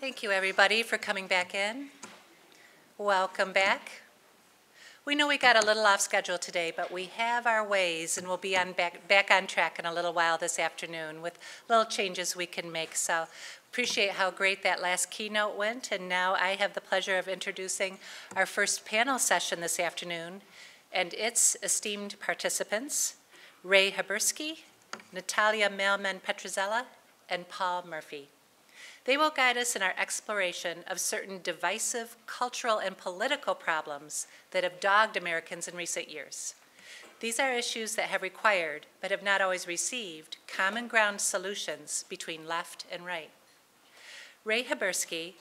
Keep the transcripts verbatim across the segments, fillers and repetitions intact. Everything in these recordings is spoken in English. Thank you, everybody, for coming back in. Welcome back. We know we got a little off schedule today, but we have our ways, and we'll be on back, back on track in a little while this afternoon with little changes we can make. So appreciate how great that last keynote went, and now I have the pleasure of introducing our first panel session this afternoon, and its esteemed participants, Ray Haberski, Natalia Mehlman Petrzela, and Paul Murphy. They will guide us in our exploration of certain divisive cultural and political problems that have dogged Americans in recent years. These are issues that have required, but have not always received, common ground solutions between left and right. Ray Haberski,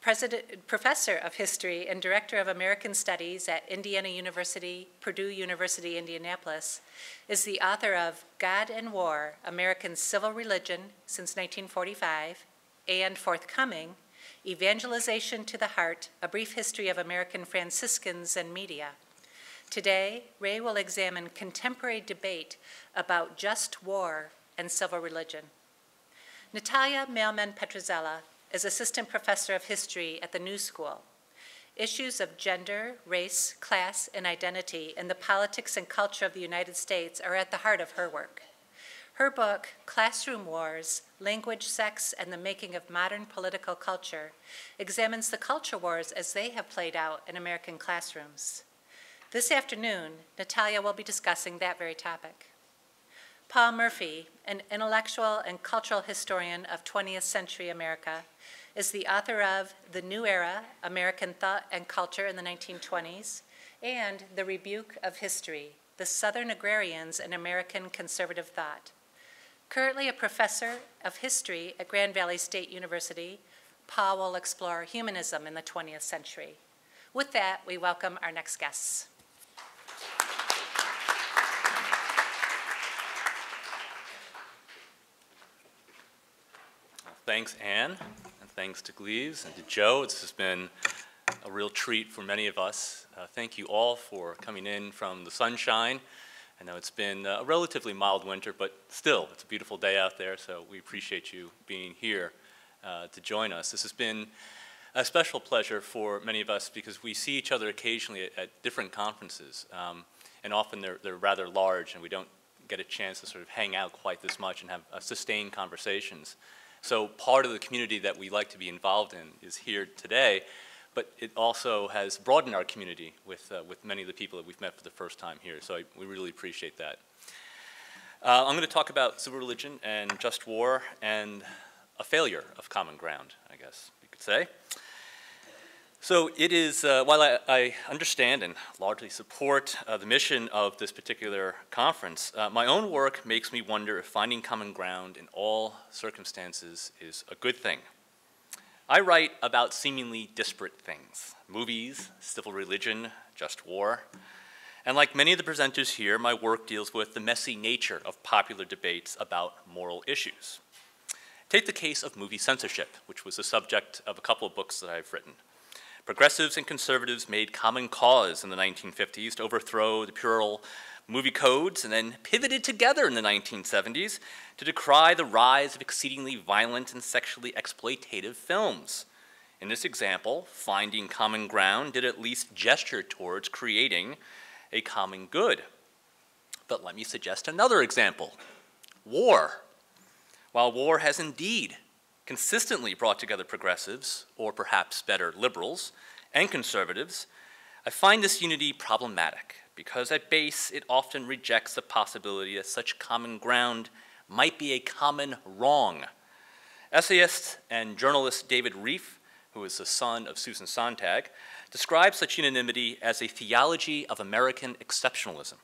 President, Professor of History and Director of American Studies at Indiana University, Purdue University, Indianapolis, is the author of God and War, American Civil Religion Since nineteen forty-five, and forthcoming, Evangelization to the Heart, A Brief History of American Franciscans and Media. Today, Ray will examine contemporary debate about just war and civil religion. Natalia Mehlman Petrzela is Assistant Professor of History at the New School. Issues of gender, race, class, and identity in the politics and culture of the United States are at the heart of her work. Her book, Classroom Wars, Language, Sex, and the Making of Modern Political Culture, examines the culture wars as they have played out in American classrooms. This afternoon, Natalia will be discussing that very topic. Paul Murphy, an intellectual and cultural historian of twentieth century America, is the author of The New Era, American Thought and Culture in the nineteen twenties, and The Rebuke of History, The Southern Agrarians in American Conservative Thought. Currently a professor of history at Grand Valley State University, Paul will explore humanism in the twentieth century. With that, we welcome our next guests. Thanks, Anne, and thanks to Gleaves and to Joe. It's just been a real treat for many of us. Uh, thank you all for coming in from the sunshine. I know it's been a relatively mild winter, but still, it's a beautiful day out there, so we appreciate you being here uh, to join us. This has been a special pleasure for many of us because we see each other occasionally at, at different conferences, um, and often they're, they're rather large, and we don't get a chance to sort of hang out quite this much and have uh, sustained conversations. So part of the community that we like to be involved in is here today, but it also has broadened our community with, uh, with many of the people that we've met for the first time here, so I, we really appreciate that. Uh, I'm gonna talk about civil religion and just war and a failure of common ground, I guess you could say. So it is, uh, while I, I understand and largely support uh, the mission of this particular conference, uh, my own work makes me wonder if finding common ground in all circumstances is a good thing. I write about seemingly disparate things, movies, civil religion, just war. And like many of the presenters here, my work deals with the messy nature of popular debates about moral issues. Take the case of movie censorship, which was the subject of a couple of books that I've written. Progressives and conservatives made common cause in the nineteen fifties to overthrow the puerile movie codes and then pivoted together in the nineteen seventies to decry the rise of exceedingly violent and sexually exploitative films. In this example, finding common ground did at least gesture towards creating a common good. But let me suggest another example, war. While war has indeed consistently brought together progressives, or perhaps better, liberals and conservatives, I find this unity problematic, because at base, it often rejects the possibility that such common ground might be a common wrong. Essayist and journalist David Rieff, who is the son of Susan Sontag, describes such unanimity as a theology of American exceptionalism.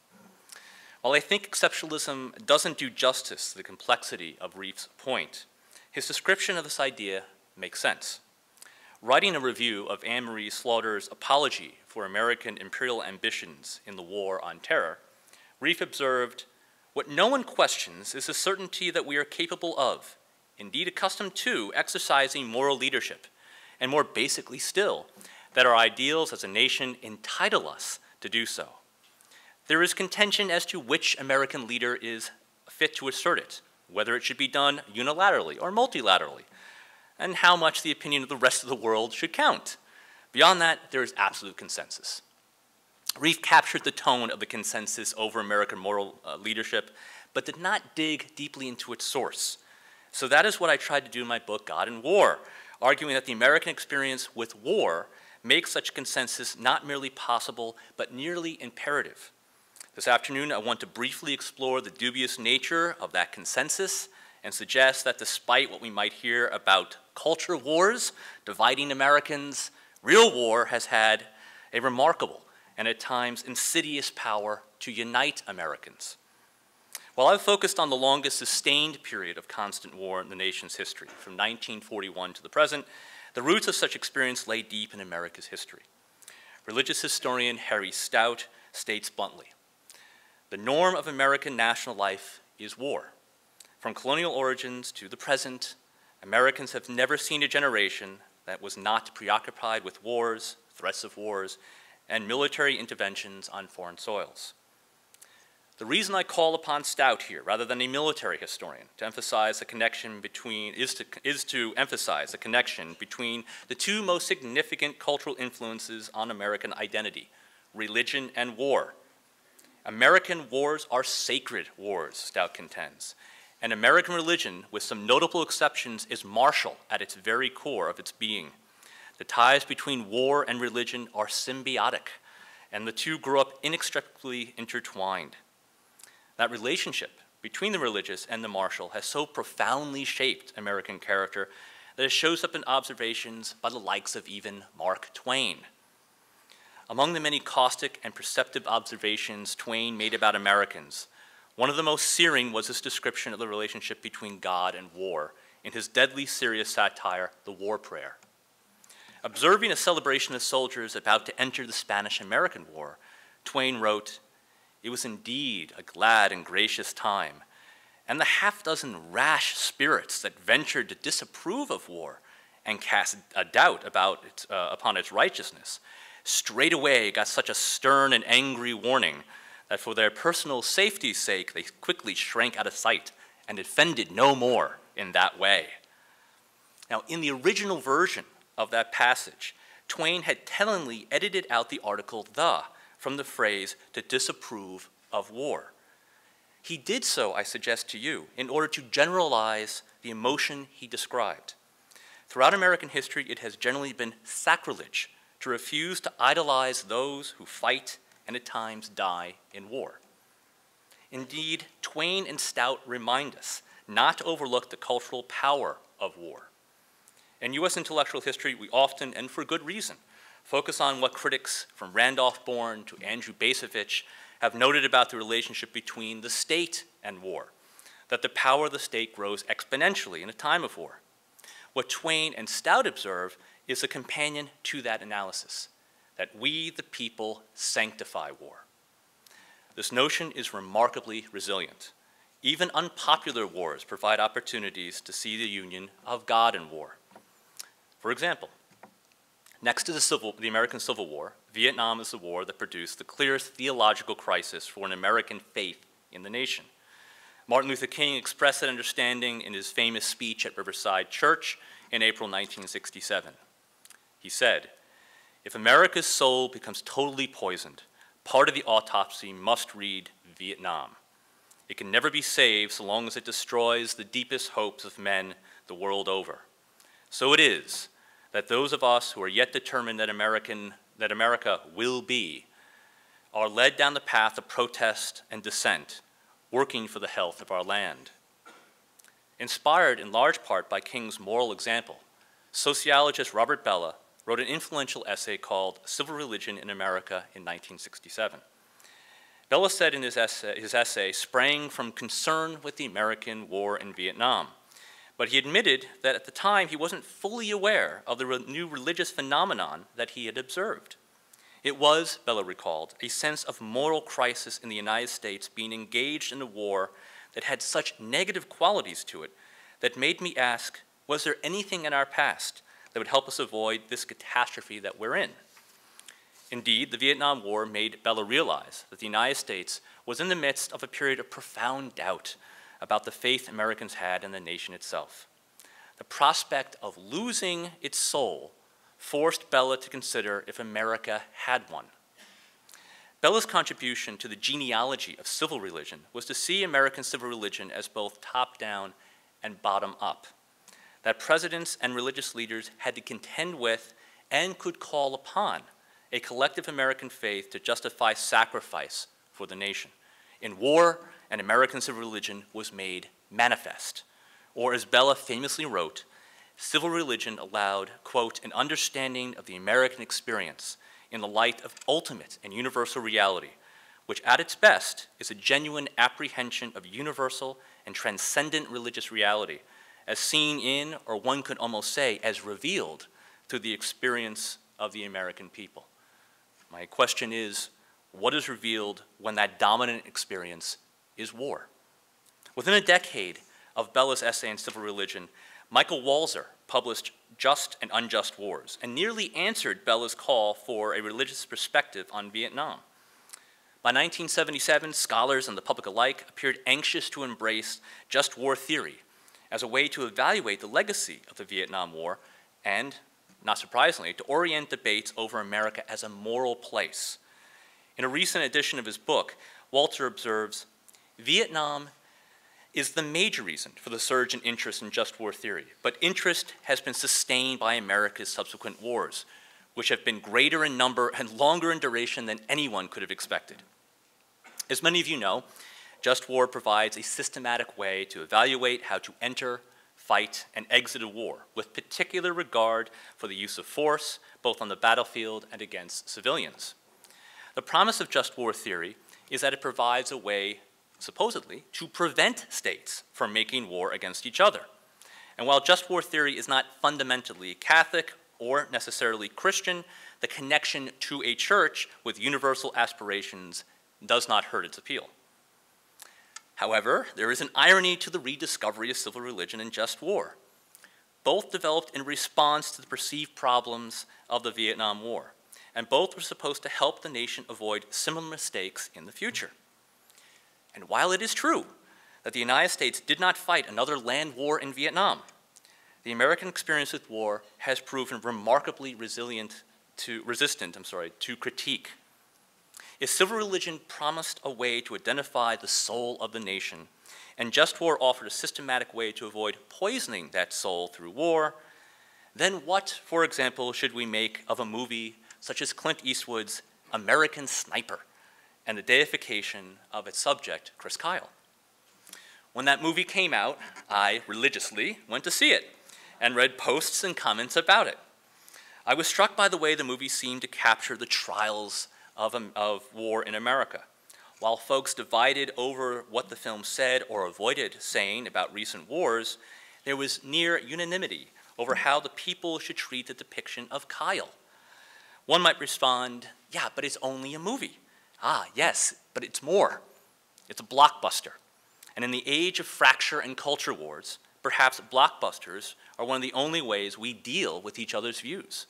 While I think exceptionalism doesn't do justice to the complexity of Rieff's point, his description of this idea makes sense. Writing a review of Anne-Marie Slaughter's apology for American imperial ambitions in the War on Terror, Rieff observed, "What no one questions is the certainty that we are capable of, indeed accustomed to, exercising moral leadership, and more basically still, that our ideals as a nation entitle us to do so. There is contention as to which American leader is fit to assert it, whether it should be done unilaterally or multilaterally. and how much the opinion of the rest of the world should count. Beyond that, there is absolute consensus. Rieff captured the tone of the consensus over American moral uh, leadership, but did not dig deeply into its source. So that is what I tried to do in my book, God and War, arguing that the American experience with war makes such consensus not merely possible, but nearly imperative. This afternoon, I want to briefly explore the dubious nature of that consensus and suggest that despite what we might hear about culture wars dividing Americans, real war has had a remarkable and at times insidious power to unite Americans. While I've focused on the longest sustained period of constant war in the nation's history, from nineteen forty-one to the present, the roots of such experience lay deep in America's history. Religious historian Harry Stout states bluntly, "The norm of American national life is war. From colonial origins to the present, Americans have never seen a generation that was not preoccupied with wars, threats of wars, and military interventions on foreign soils." The reason I call upon Stout here, rather than a military historian, to emphasize the connection between, is to, is to emphasize the connection between the two most significant cultural influences on American identity, religion and war. American wars are sacred wars, Stout contends, and American religion, with some notable exceptions, is martial at its very core of its being. The ties between war and religion are symbiotic, and the two grow up inextricably intertwined. That relationship between the religious and the martial has so profoundly shaped American character that it shows up in observations by the likes of even Mark Twain. Among the many caustic and perceptive observations Twain made about Americans, one of the most searing was his description of the relationship between God and war in his deadly serious satire, The War Prayer. Observing a celebration of soldiers about to enter the Spanish-American War, Twain wrote, "It was indeed a glad and gracious time, and the half dozen rash spirits that ventured to disapprove of war and cast a doubt about it, uh, upon its righteousness, straightway got such a stern and angry warning that for their personal safety's sake they quickly shrank out of sight and offended no more in that way." Now, in the original version of that passage, Twain had tellingly edited out the article "the" from the phrase "to disapprove of war." He did so, I suggest to you, in order to generalize the emotion he described. Throughout American history, it has generally been sacrilege to refuse to idolize those who fight and at times die in war. Indeed, Twain and Stout remind us not to overlook the cultural power of war. In U S intellectual history, we often, and for good reason, focus on what critics from Randolph Bourne to Andrew Bacevich have noted about the relationship between the state and war, that the power of the state grows exponentially in a time of war. What Twain and Stout observe is a companion to that analysis, that we, the people, sanctify war. This notion is remarkably resilient. Even unpopular wars provide opportunities to see the union of God in war. For example, next to the, Civil, the American Civil War, Vietnam is the war that produced the clearest theological crisis for an American faith in the nation. Martin Luther King expressed that understanding in his famous speech at Riverside Church in April nineteen sixty-seven. He said, "If America's soul becomes totally poisoned, part of the autopsy must read Vietnam. It can never be saved so long as it destroys the deepest hopes of men the world over. So it is that those of us who are yet determined that, American, that America will be are led down the path of protest and dissent, working for the health of our land." Inspired in large part by King's moral example, sociologist Robert Bella wrote an influential essay called Civil Religion in America in nineteen sixty-seven. Bella said in his essay, his essay sprang from concern with the American war in Vietnam, but he admitted that at the time he wasn't fully aware of the re new religious phenomenon that he had observed. It was, Bella recalled, a sense of moral crisis in the United States being engaged in a war that had such negative qualities to it that made me ask, was there anything in our past that would help us avoid this catastrophe that we're in? Indeed, the Vietnam War made Bella realize that the United States was in the midst of a period of profound doubt about the faith Americans had in the nation itself. the prospect of losing its soul forced Bella to consider if America had one. Bella's contribution to the genealogy of civil religion was to see American civil religion as both top-down and bottom-up, that presidents and religious leaders had to contend with and could call upon a collective American faith to justify sacrifice for the nation. In war, an American civil religion was made manifest. Or as Bella famously wrote, civil religion allowed, quote, an understanding of the American experience in the light of ultimate and universal reality, which at its best is a genuine apprehension of universal and transcendent religious reality as seen in, or one could almost say, as revealed through the experience of the American people. My question is, what is revealed when that dominant experience is war? Within a decade of Bella's essay on civil religion, Michael Walzer published Just and Unjust Wars and nearly answered Bella's call for a religious perspective on Vietnam. By nineteen seventy-seven, scholars and the public alike appeared anxious to embrace just war theory as a way to evaluate the legacy of the Vietnam War and, not surprisingly, to orient debates over America as a moral place. In a recent edition of his book, Walzer observes, Vietnam is the major reason for the surge in interest in just war theory, but interest has been sustained by America's subsequent wars, which have been greater in number and longer in duration than anyone could have expected. As many of you know, just war provides a systematic way to evaluate how to enter, fight, and exit a war, with particular regard for the use of force, both on the battlefield and against civilians. The promise of just war theory is that it provides a way, supposedly, to prevent states from making war against each other. And while just war theory is not fundamentally Catholic or necessarily Christian, the connection to a church with universal aspirations does not hurt its appeal. However, there is an irony to the rediscovery of civil religion and just war. Both developed in response to the perceived problems of the Vietnam War, and both were supposed to help the nation avoid similar mistakes in the future. And while it is true that the United States did not fight another land war in Vietnam, the American experience with war has proven remarkably resilient to, resistant, I'm sorry, to critique. If civil religion promised a way to identify the soul of the nation, and just war offered a systematic way to avoid poisoning that soul through war, then what, for example, should we make of a movie such as Clint Eastwood's American Sniper and the deification of its subject, Chris Kyle? When that movie came out, I religiously went to see it and read posts and comments about it. I was struck by the way the movie seemed to capture the trials of, um, of war in America. While folks divided over what the film said or avoided saying about recent wars, there was near unanimity over how the people should treat the depiction of Kyle. One might respond, yeah, but it's only a movie. Ah, yes, but it's more. It's a blockbuster. And in the age of fracture and culture wars, perhaps blockbusters are one of the only ways we deal with each other's views.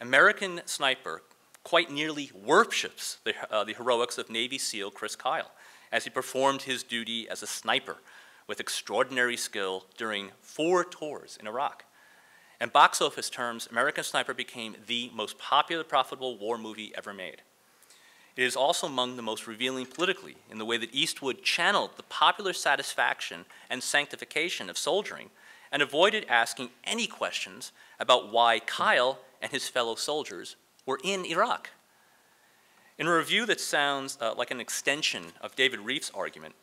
American Sniper quite nearly worships the, uh, the heroics of Navy SEAL Chris Kyle as he performed his duty as a sniper with extraordinary skill during four tours in Iraq. In box office terms, American Sniper became the most popular profitable war movie ever made. It is also among the most revealing politically in the way that Eastwood channeled the popular satisfaction and sanctification of soldiering and avoided asking any questions about why Kyle and his fellow soldiers were in Iraq. In a review that sounds uh, like an extension of David Rieff's argument,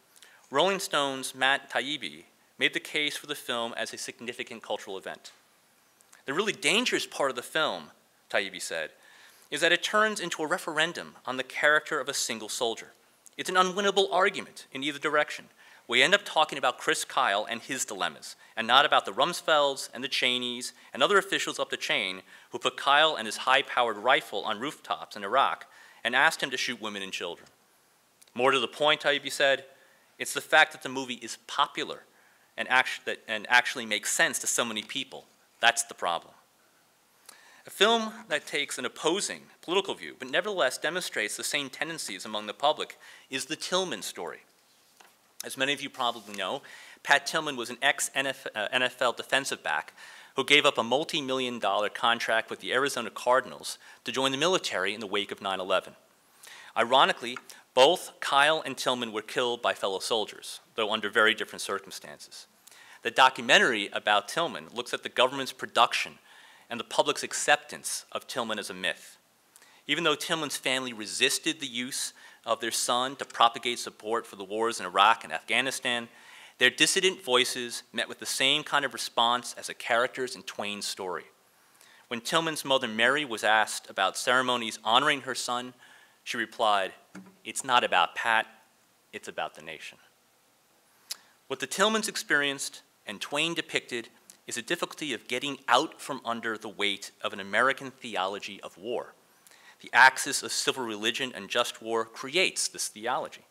Rolling Stone's Matt Taibbi made the case for the film as a significant cultural event. The really dangerous part of the film, Taibbi said, is that it turns into a referendum on the character of a single soldier. It's an unwinnable argument in either direction. We end up talking about Chris Kyle and his dilemmas, and not about the Rumsfelds and the Cheneys and other officials up the chain who put Kyle and his high-powered rifle on rooftops in Iraq and asked him to shoot women and children. More to the point, Taibbi said, it's the fact that the movie is popular and, act that, and actually makes sense to so many people. That's the problem. A film that takes an opposing political view, but nevertheless demonstrates the same tendencies among the public, is the Tillman story. As many of you probably know, Pat Tillman was an ex-N F L defensive back who gave up a multi-million dollar contract with the Arizona Cardinals to join the military in the wake of nine eleven. Ironically, both Kyle and Tillman were killed by fellow soldiers, though under very different circumstances. The documentary about Tillman looks at the government's production and the public's acceptance of Tillman as a myth. Even though Tillman's family resisted the use of their son to propagate support for the wars in Iraq and Afghanistan, their dissident voices met with the same kind of response as the characters in Twain's story. When Tillman's mother Mary was asked about ceremonies honoring her son, she replied, "It's not about Pat, it's about the nation." What the Tillmans experienced and Twain depicted is a difficulty of getting out from under the weight of an American theology of war. The axis of civil religion and just war creates this theology.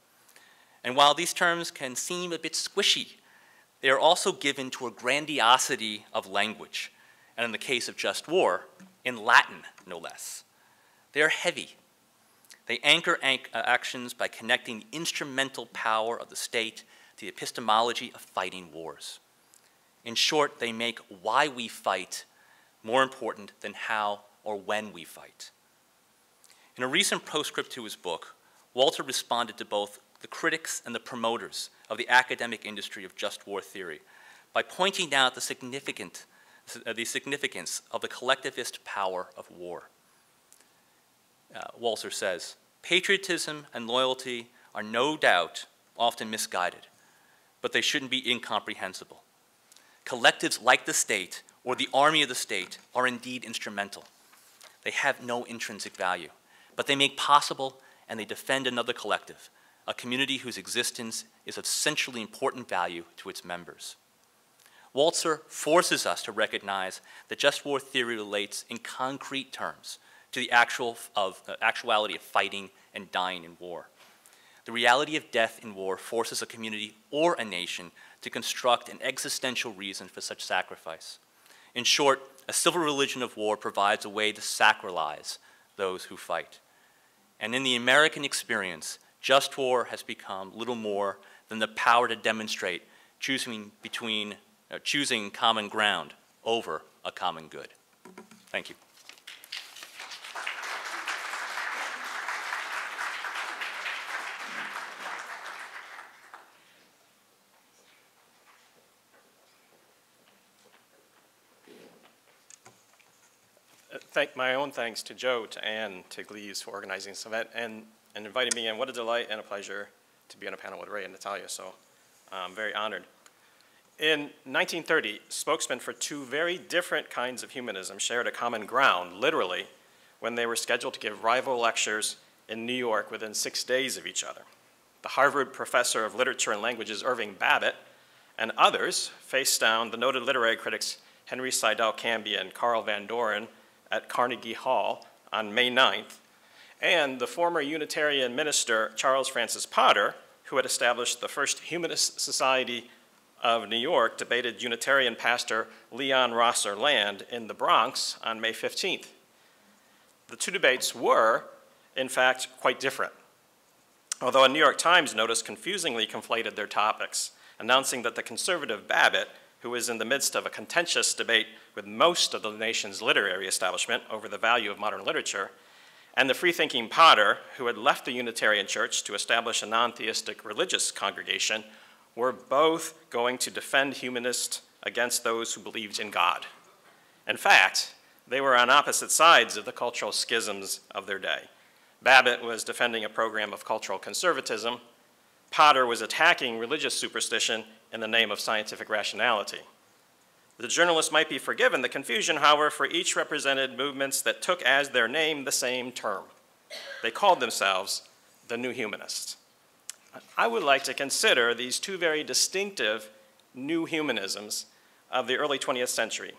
And while these terms can seem a bit squishy, they are also given to a grandiosity of language, and in the case of just war, in Latin, no less. They are heavy. They anchor anch- actions by connecting the instrumental power of the state to the epistemology of fighting wars. In short, they make why we fight more important than how or when we fight. In a recent postscript to his book, Walter responded to both the critics and the promoters of the academic industry of just war theory by pointing out the, significant, uh, the significance of the collectivist power of war. Uh, Walzer says, "Patriotism and loyalty are no doubt often misguided, but they shouldn't be incomprehensible. Collectives like the state or the army of the state are indeed instrumental. They have no intrinsic value, but they make possible and they defend another collective, a community whose existence is of centrally important value to its members." Walzer forces us to recognize that just war theory relates in concrete terms to the actual of, uh, actuality of fighting and dying in war. The reality of death in war forces a community or a nation to construct an existential reason for such sacrifice. In short, a civil religion of war provides a way to sacralize those who fight. And in the American experience, just war has become little more than the power to demonstrate choosing between uh, choosing common ground over a common good. Thank you. Thank, my own thanks to Joe, to Anne, to Gleaves for organizing this event and, and inviting me in. What a delight and a pleasure to be on a panel with Ray and Natalia, so I'm very honored. In nineteen thirty, spokesmen for two very different kinds of humanism shared a common ground, literally, when they were scheduled to give rival lectures in New York within six days of each other. The Harvard professor of literature and languages, Irving Babbitt, and others faced down the noted literary critics Henry Seidel Canby and Carl Van Doren at Carnegie Hall on May ninth, and the former Unitarian minister Charles Francis Potter, who had established the first Humanist Society of New York, debated Unitarian pastor Leon Rosser Land in the Bronx on May fifteenth. The two debates were, in fact, quite different, although a New York Times notice confusingly conflated their topics, announcing that the conservative Babbitt, who was in the midst of a contentious debate with most of the nation's literary establishment over the value of modern literature, and the free-thinking Potter, who had left the Unitarian Church to establish a non-theistic religious congregation, were both going to defend humanists against those who believed in God. In fact, they were on opposite sides of the cultural schisms of their day. Babbitt was defending a program of cultural conservatism. Potter was attacking religious superstition in the name of scientific rationality. The journalist might be forgiven the confusion, however, for each represented movements that took as their name the same term. They called themselves the New Humanists. I would like to consider these two very distinctive new humanisms of the early twentieth century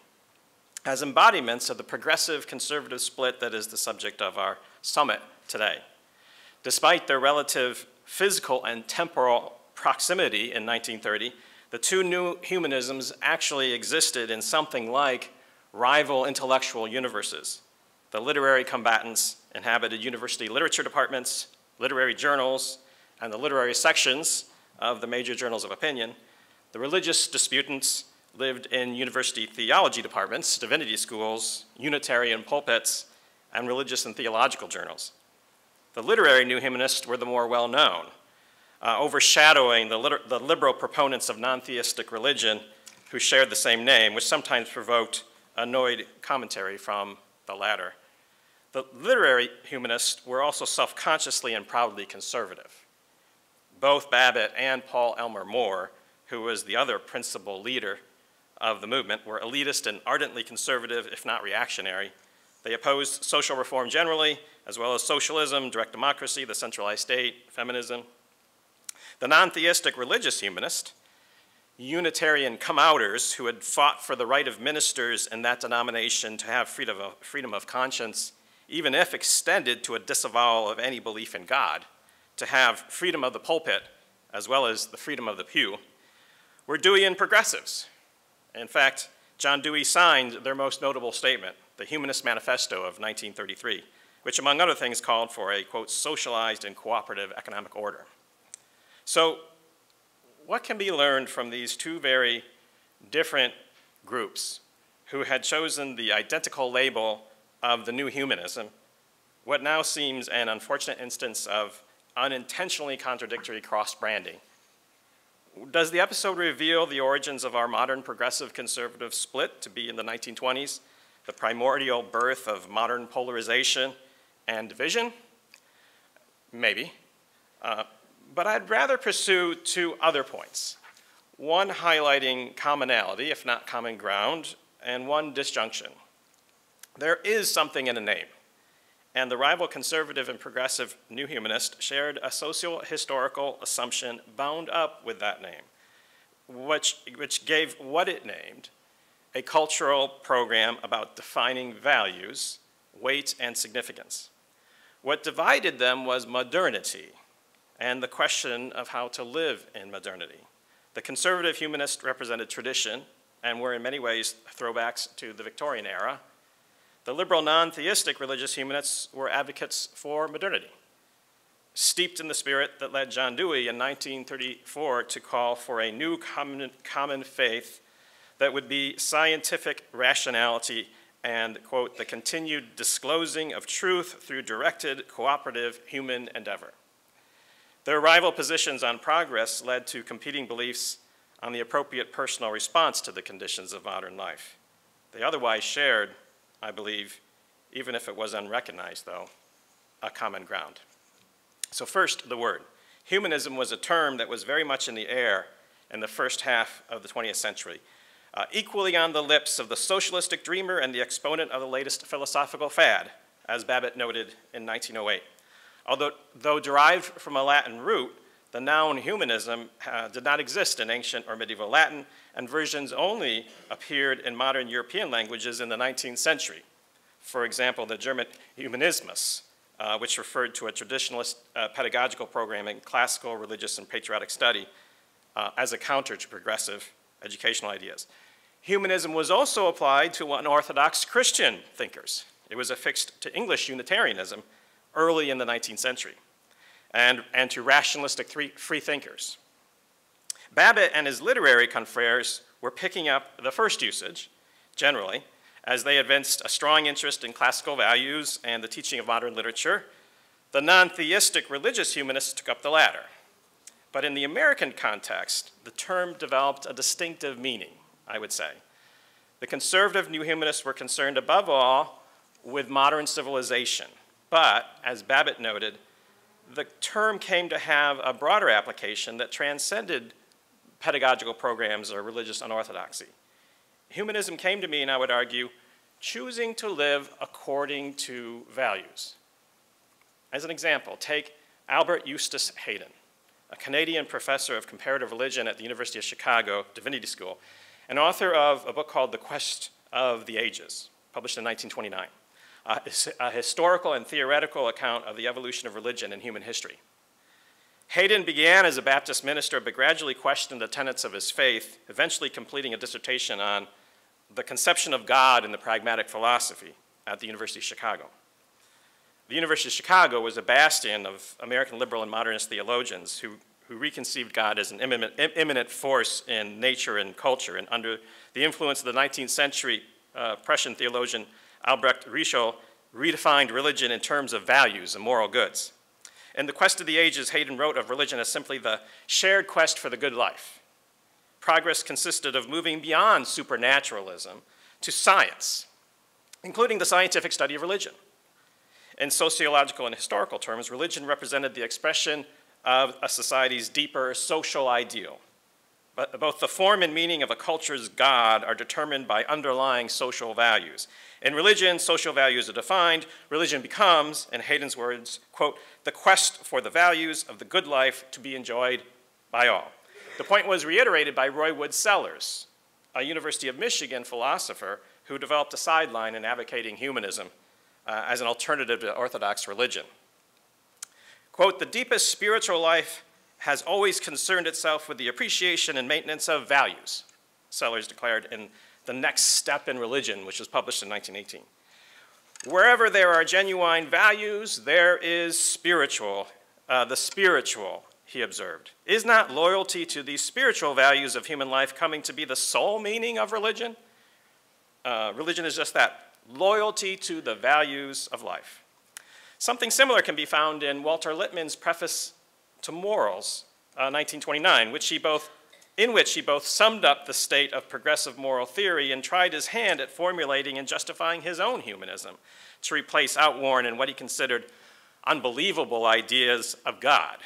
as embodiments of the progressive conservative split that is the subject of our summit today. Despite their relative physical and temporal proximity in nineteen thirty, the two new humanisms actually existed in something like rival intellectual universes. The literary combatants inhabited university literature departments, literary journals, and the literary sections of the major journals of opinion, the religious disputants lived in university theology departments, divinity schools, Unitarian pulpits, and religious and theological journals. The literary new humanists were the more well-known, uh, overshadowing the, liter the liberal proponents of non-theistic religion who shared the same name, which sometimes provoked annoyed commentary from the latter. The literary humanists were also self-consciously and proudly conservative. Both Babbitt and Paul Elmer Moore, who was the other principal leader of the movement, were elitist and ardently conservative, if not reactionary. They opposed social reform generally, as well as socialism, direct democracy, the centralized state, feminism. The non-theistic religious humanist, Unitarian come-outers who had fought for the right of ministers in that denomination to have freedom of, freedom of conscience, even if extended to a disavowal of any belief in God, to have freedom of the pulpit as well as the freedom of the pew, were Deweyan progressives. In fact, John Dewey signed their most notable statement, the Humanist Manifesto of nineteen thirty-three, which among other things called for a, quote, socialized and cooperative economic order. So what can be learned from these two very different groups who had chosen the identical label of the new humanism, what now seems an unfortunate instance of unintentionally contradictory cross-branding? Does the episode reveal the origins of our modern progressive conservative split to be in the nineteen twenties, the primordial birth of modern polarization and division? Maybe. Uh, but I'd rather pursue two other points, one highlighting commonality, if not common ground, and one disjunction. There is something in a name, and the rival conservative and progressive new humanist shared a socio-historical assumption bound up with that name, which, which gave what it named a cultural program about defining values, weight, and significance. What divided them was modernity and the question of how to live in modernity. The conservative humanists represented tradition and were in many ways throwbacks to the Victorian era. The liberal non-theistic religious humanists were advocates for modernity, steeped in the spirit that led John Dewey in nineteen thirty-four to call for a new common, common faith that would be scientific rationality and, quote, the continued disclosing of truth through directed, cooperative human endeavor. Their rival positions on progress led to competing beliefs on the appropriate personal response to the conditions of modern life. They otherwise shared, I believe, even if it was unrecognized, though, a common ground. So first, the word. Humanism was a term that was very much in the air in the first half of the twentieth century, uh, equally on the lips of the socialistic dreamer and the exponent of the latest philosophical fad, as Babbitt noted in nineteen oh eight. Although though derived from a Latin root, the noun humanism uh, did not exist in ancient or medieval Latin, and versions only appeared in modern European languages in the nineteenth century. For example, the German Humanismus, uh, which referred to a traditionalist uh, pedagogical program in classical, religious, and patriotic study uh, as a counter to progressive educational ideas. Humanism was also applied to unorthodox Christian thinkers. It was affixed to English Unitarianism early in the nineteenth century. And, and to rationalistic three, free thinkers. Babbitt and his literary confrères were picking up the first usage, generally, as they evinced a strong interest in classical values and the teaching of modern literature. The non-theistic religious humanists took up the latter. But in the American context, the term developed a distinctive meaning, I would say. The conservative new humanists were concerned above all with modern civilization. But, as Babbitt noted, the term came to have a broader application that transcended pedagogical programs or religious unorthodoxy. Humanism came to mean, I would argue, choosing to live according to values. As an example, take Albert Eustace Hayden, a Canadian professor of comparative religion at the University of Chicago Divinity School, and author of a book called The Quest of the Ages, published in nineteen twenty-nine. A, a historical and theoretical account of the evolution of religion in human history. Hayden began as a Baptist minister, but gradually questioned the tenets of his faith, eventually completing a dissertation on the conception of God in the pragmatic philosophy at the University of Chicago. The University of Chicago was a bastion of American liberal and modernist theologians who, who reconceived God as an imminent, imminent force in nature and culture. And under the influence of the nineteenth century uh, Prussian theologian Albert Eustace redefined religion in terms of values and moral goods. In The Quest of the Ages, Hayden wrote of religion as simply the shared quest for the good life. Progress consisted of moving beyond supernaturalism to science, including the scientific study of religion. In sociological and historical terms, religion represented the expression of a society's deeper social ideal. But both the form and meaning of a culture's God are determined by underlying social values. In religion, social values are defined. Religion becomes, in Hayden's words, quote, the quest for the values of the good life to be enjoyed by all. The point was reiterated by Roy Wood Sellers, a University of Michigan philosopher who developed a sideline in advocating humanism uh, as an alternative to Orthodox religion. Quote, the deepest spiritual life has always concerned itself with the appreciation and maintenance of values, Sellers declared in The Next Step in Religion, which was published in nineteen eighteen. Wherever there are genuine values, there is spiritual, uh, the spiritual, he observed. Is not loyalty to these spiritual values of human life coming to be the sole meaning of religion? Uh, religion is just that, loyalty to the values of life. Something similar can be found in Walter Lippmann's Preface to Morals, uh, nineteen twenty-nine, which he both, in which he both summed up the state of progressive moral theory and tried his hand at formulating and justifying his own humanism to replace outworn and what he considered unbelievable ideas of God,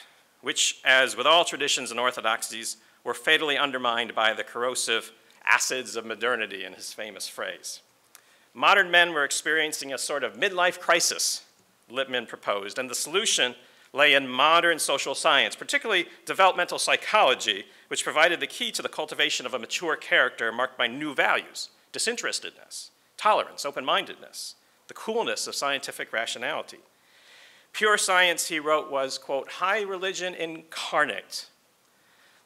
which, as with all traditions and orthodoxies, were fatally undermined by the corrosive acids of modernity, in his famous phrase. Modern men were experiencing a sort of midlife crisis, Lippmann proposed, and the solution lay in modern social science, particularly developmental psychology, which provided the key to the cultivation of a mature character marked by new values, disinterestedness, tolerance, open-mindedness, the coolness of scientific rationality. Pure science, he wrote, was, quote, high religion incarnate.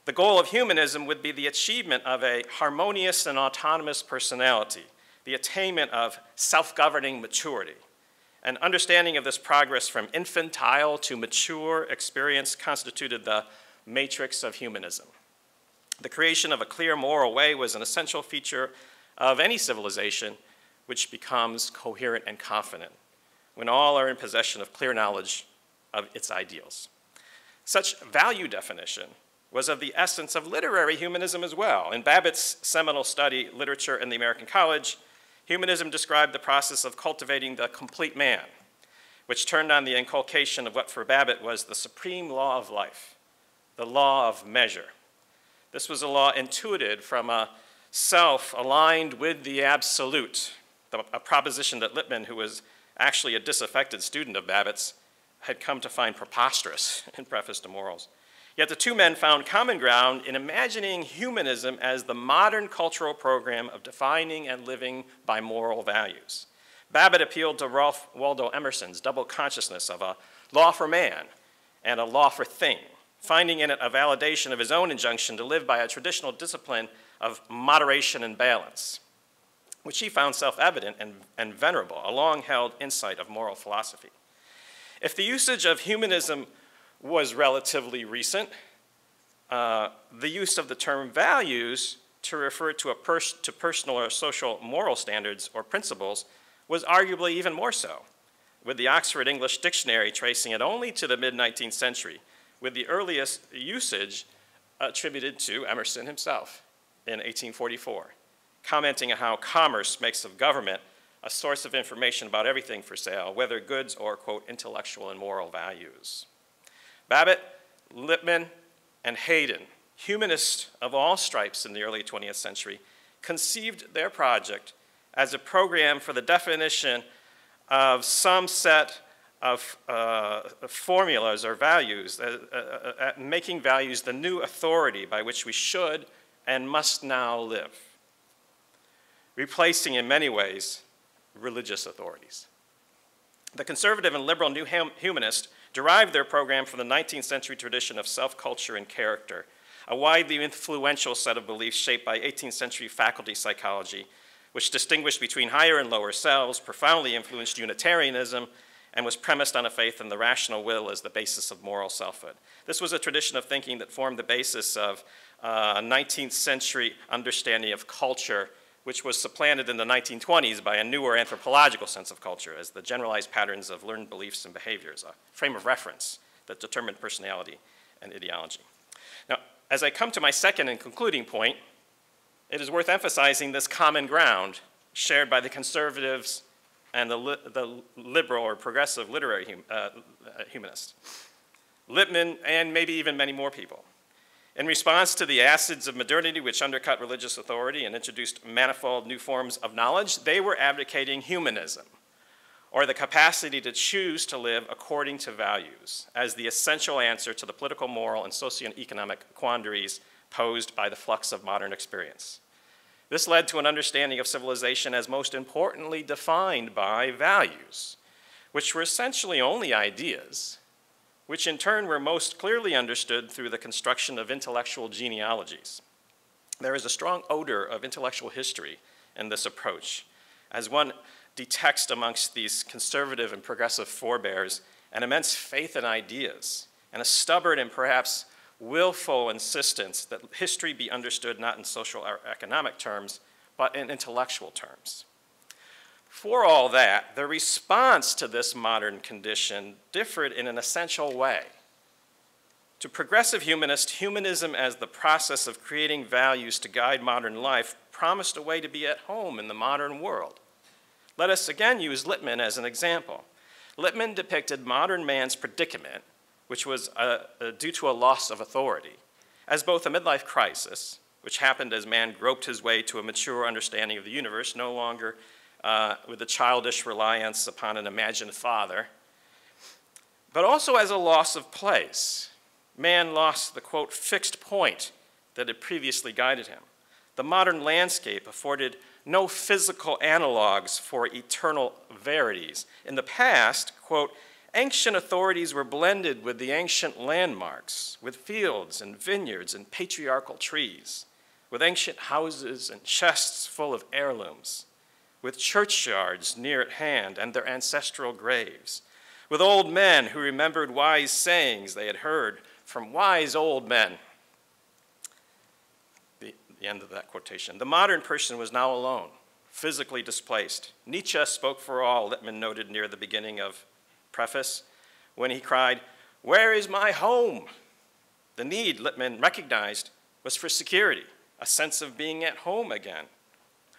The goal of humanism would be the achievement of a harmonious and autonomous personality, the attainment of self-governing maturity. An understanding of this progress from infantile to mature experience constituted the matrix of humanism. The creation of a clear moral way was an essential feature of any civilization which becomes coherent and confident when all are in possession of clear knowledge of its ideals. Such value definition was of the essence of literary humanism as well. In Babbitt's seminal study, Literature in the American College, humanism described the process of cultivating the complete man, which turned on the inculcation of what for Babbitt was the supreme law of life, the law of measure. This was a law intuited from a self aligned with the absolute, a proposition that Lippmann, who was actually a disaffected student of Babbitt's, had come to find preposterous in Preface to Morals. Yet the two men found common ground in imagining humanism as the modern cultural program of defining and living by moral values. Babbitt appealed to Ralph Waldo Emerson's double consciousness of a law for man and a law for thing, finding in it a validation of his own injunction to live by a traditional discipline of moderation and balance, which he found self-evident and, and venerable, a long-held insight of moral philosophy. If the usage of humanism was relatively recent, uh, the use of the term values to refer to, a pers to personal or social moral standards or principles was arguably even more so, with the Oxford English Dictionary tracing it only to the mid nineteenth century, with the earliest usage attributed to Emerson himself in eighteen forty-four, commenting on how commerce makes of government a source of information about everything for sale, whether goods or, quote, intellectual and moral values. Babbitt, Lippmann, and Hayden, humanists of all stripes in the early twentieth century, conceived their project as a program for the definition of some set of uh, formulas or values, uh, uh, uh, making values the new authority by which we should and must now live, replacing in many ways religious authorities. The conservative and liberal new humanist derived their program from the nineteenth century tradition of self-culture and character, a widely influential set of beliefs shaped by eighteenth century faculty psychology, which distinguished between higher and lower selves, profoundly influenced Unitarianism, and was premised on a faith in the rational will as the basis of moral selfhood. This was a tradition of thinking that formed the basis of uh, a nineteenth century understanding of culture, which was supplanted in the nineteen twenties by a newer anthropological sense of culture as the generalized patterns of learned beliefs and behaviors, a frame of reference that determined personality and ideology. Now, as I come to my second and concluding point, it is worth emphasizing this common ground shared by the conservatives and the, li the liberal or progressive literary hum uh, humanists, Lippmann, and maybe even many more people. In response to the acids of modernity, which undercut religious authority and introduced manifold new forms of knowledge, they were advocating humanism, or the capacity to choose to live according to values, as the essential answer to the political, moral, and socioeconomic quandaries posed by the flux of modern experience. This led to an understanding of civilization as most importantly defined by values, which were essentially only ideas, which in turn were most clearly understood through the construction of intellectual genealogies. There is a strong odor of intellectual history in this approach, as one detects amongst these conservative and progressive forebears an immense faith in ideas and a stubborn and perhaps willful insistence that history be understood not in social or economic terms, but in intellectual terms. For all that, the response to this modern condition differed in an essential way. To progressive humanists, humanism as the process of creating values to guide modern life promised a way to be at home in the modern world. Let us again use Lippmann as an example. Lippmann depicted modern man's predicament, which was uh, uh, due to a loss of authority, as both a midlife crisis, which happened as man groped his way to a mature understanding of the universe, no longer uh, with a childish reliance upon an imagined father, but also as a loss of place. Man lost the, quote, fixed point that had previously guided him. The modern landscape afforded no physical analogs for eternal verities. In the past, quote, ancient authorities were blended with the ancient landmarks, with fields and vineyards and patriarchal trees, with ancient houses and chests full of heirlooms, with churchyards near at hand and their ancestral graves, with old men who remembered wise sayings they had heard from wise old men. The, the end of that quotation. The modern person was now alone, physically displaced. Nietzsche spoke for all, Lippmann noted near the beginning of Preface, when he cried, "Where is my home?" The need, Lippmann recognized, was for security, a sense of being at home again,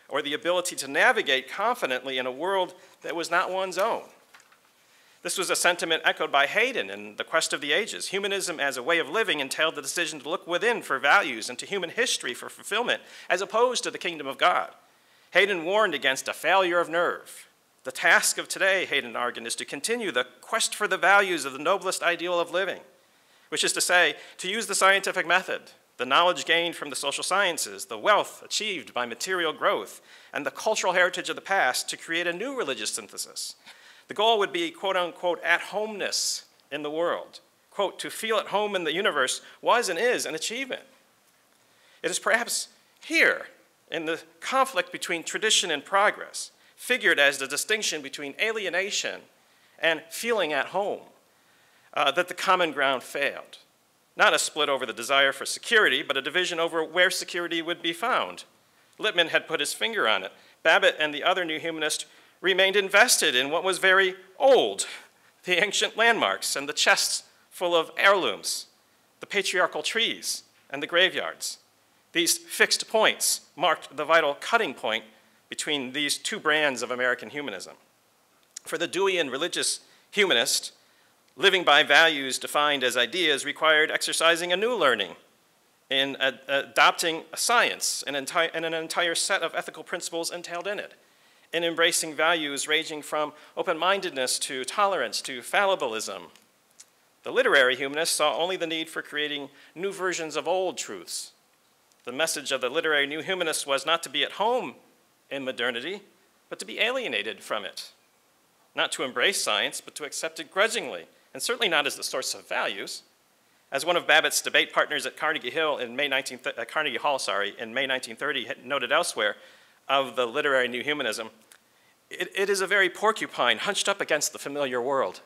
or the ability to navigate confidently in a world that was not one's own. This was a sentiment echoed by Hayden in The Quest of the Ages. Humanism as a way of living entailed the decision to look within for values and to human history for fulfillment, as opposed to the kingdom of God. Hayden warned against a failure of nerve. The task of today, Hayden argued, is to continue the quest for the values of the noblest ideal of living, which is to say, to use the scientific method, the knowledge gained from the social sciences, the wealth achieved by material growth, and the cultural heritage of the past to create a new religious synthesis. The goal would be, quote unquote, at-homeness in the world. Quote, to feel at home in the universe was and is an achievement. It is perhaps here, in the conflict between tradition and progress, figured as the distinction between alienation and feeling at home, uh, that the common ground failed. Not a split over the desire for security, but a division over where security would be found. Lippmann had put his finger on it. Babbitt and the other new humanists remained invested in what was very old, the ancient landmarks and the chests full of heirlooms, the patriarchal trees and the graveyards. These fixed points marked the vital cutting point between these two brands of American humanism. For the Deweyan religious humanist, living by values defined as ideas required exercising a new learning in ad adopting a science and, and an entire set of ethical principles entailed in it, in embracing values ranging from open-mindedness to tolerance to fallibilism. The literary humanist saw only the need for creating new versions of old truths. The message of the literary new humanist was not to be at home in modernity, but to be alienated from it. Not to embrace science, but to accept it grudgingly, and certainly not as the source of values. As one of Babbitt's debate partners at Carnegie Hill in May 19, uh, Carnegie Hall, sorry, in May nineteen thirty noted elsewhere of the literary new humanism, It, it is a very porcupine hunched up against the familiar world.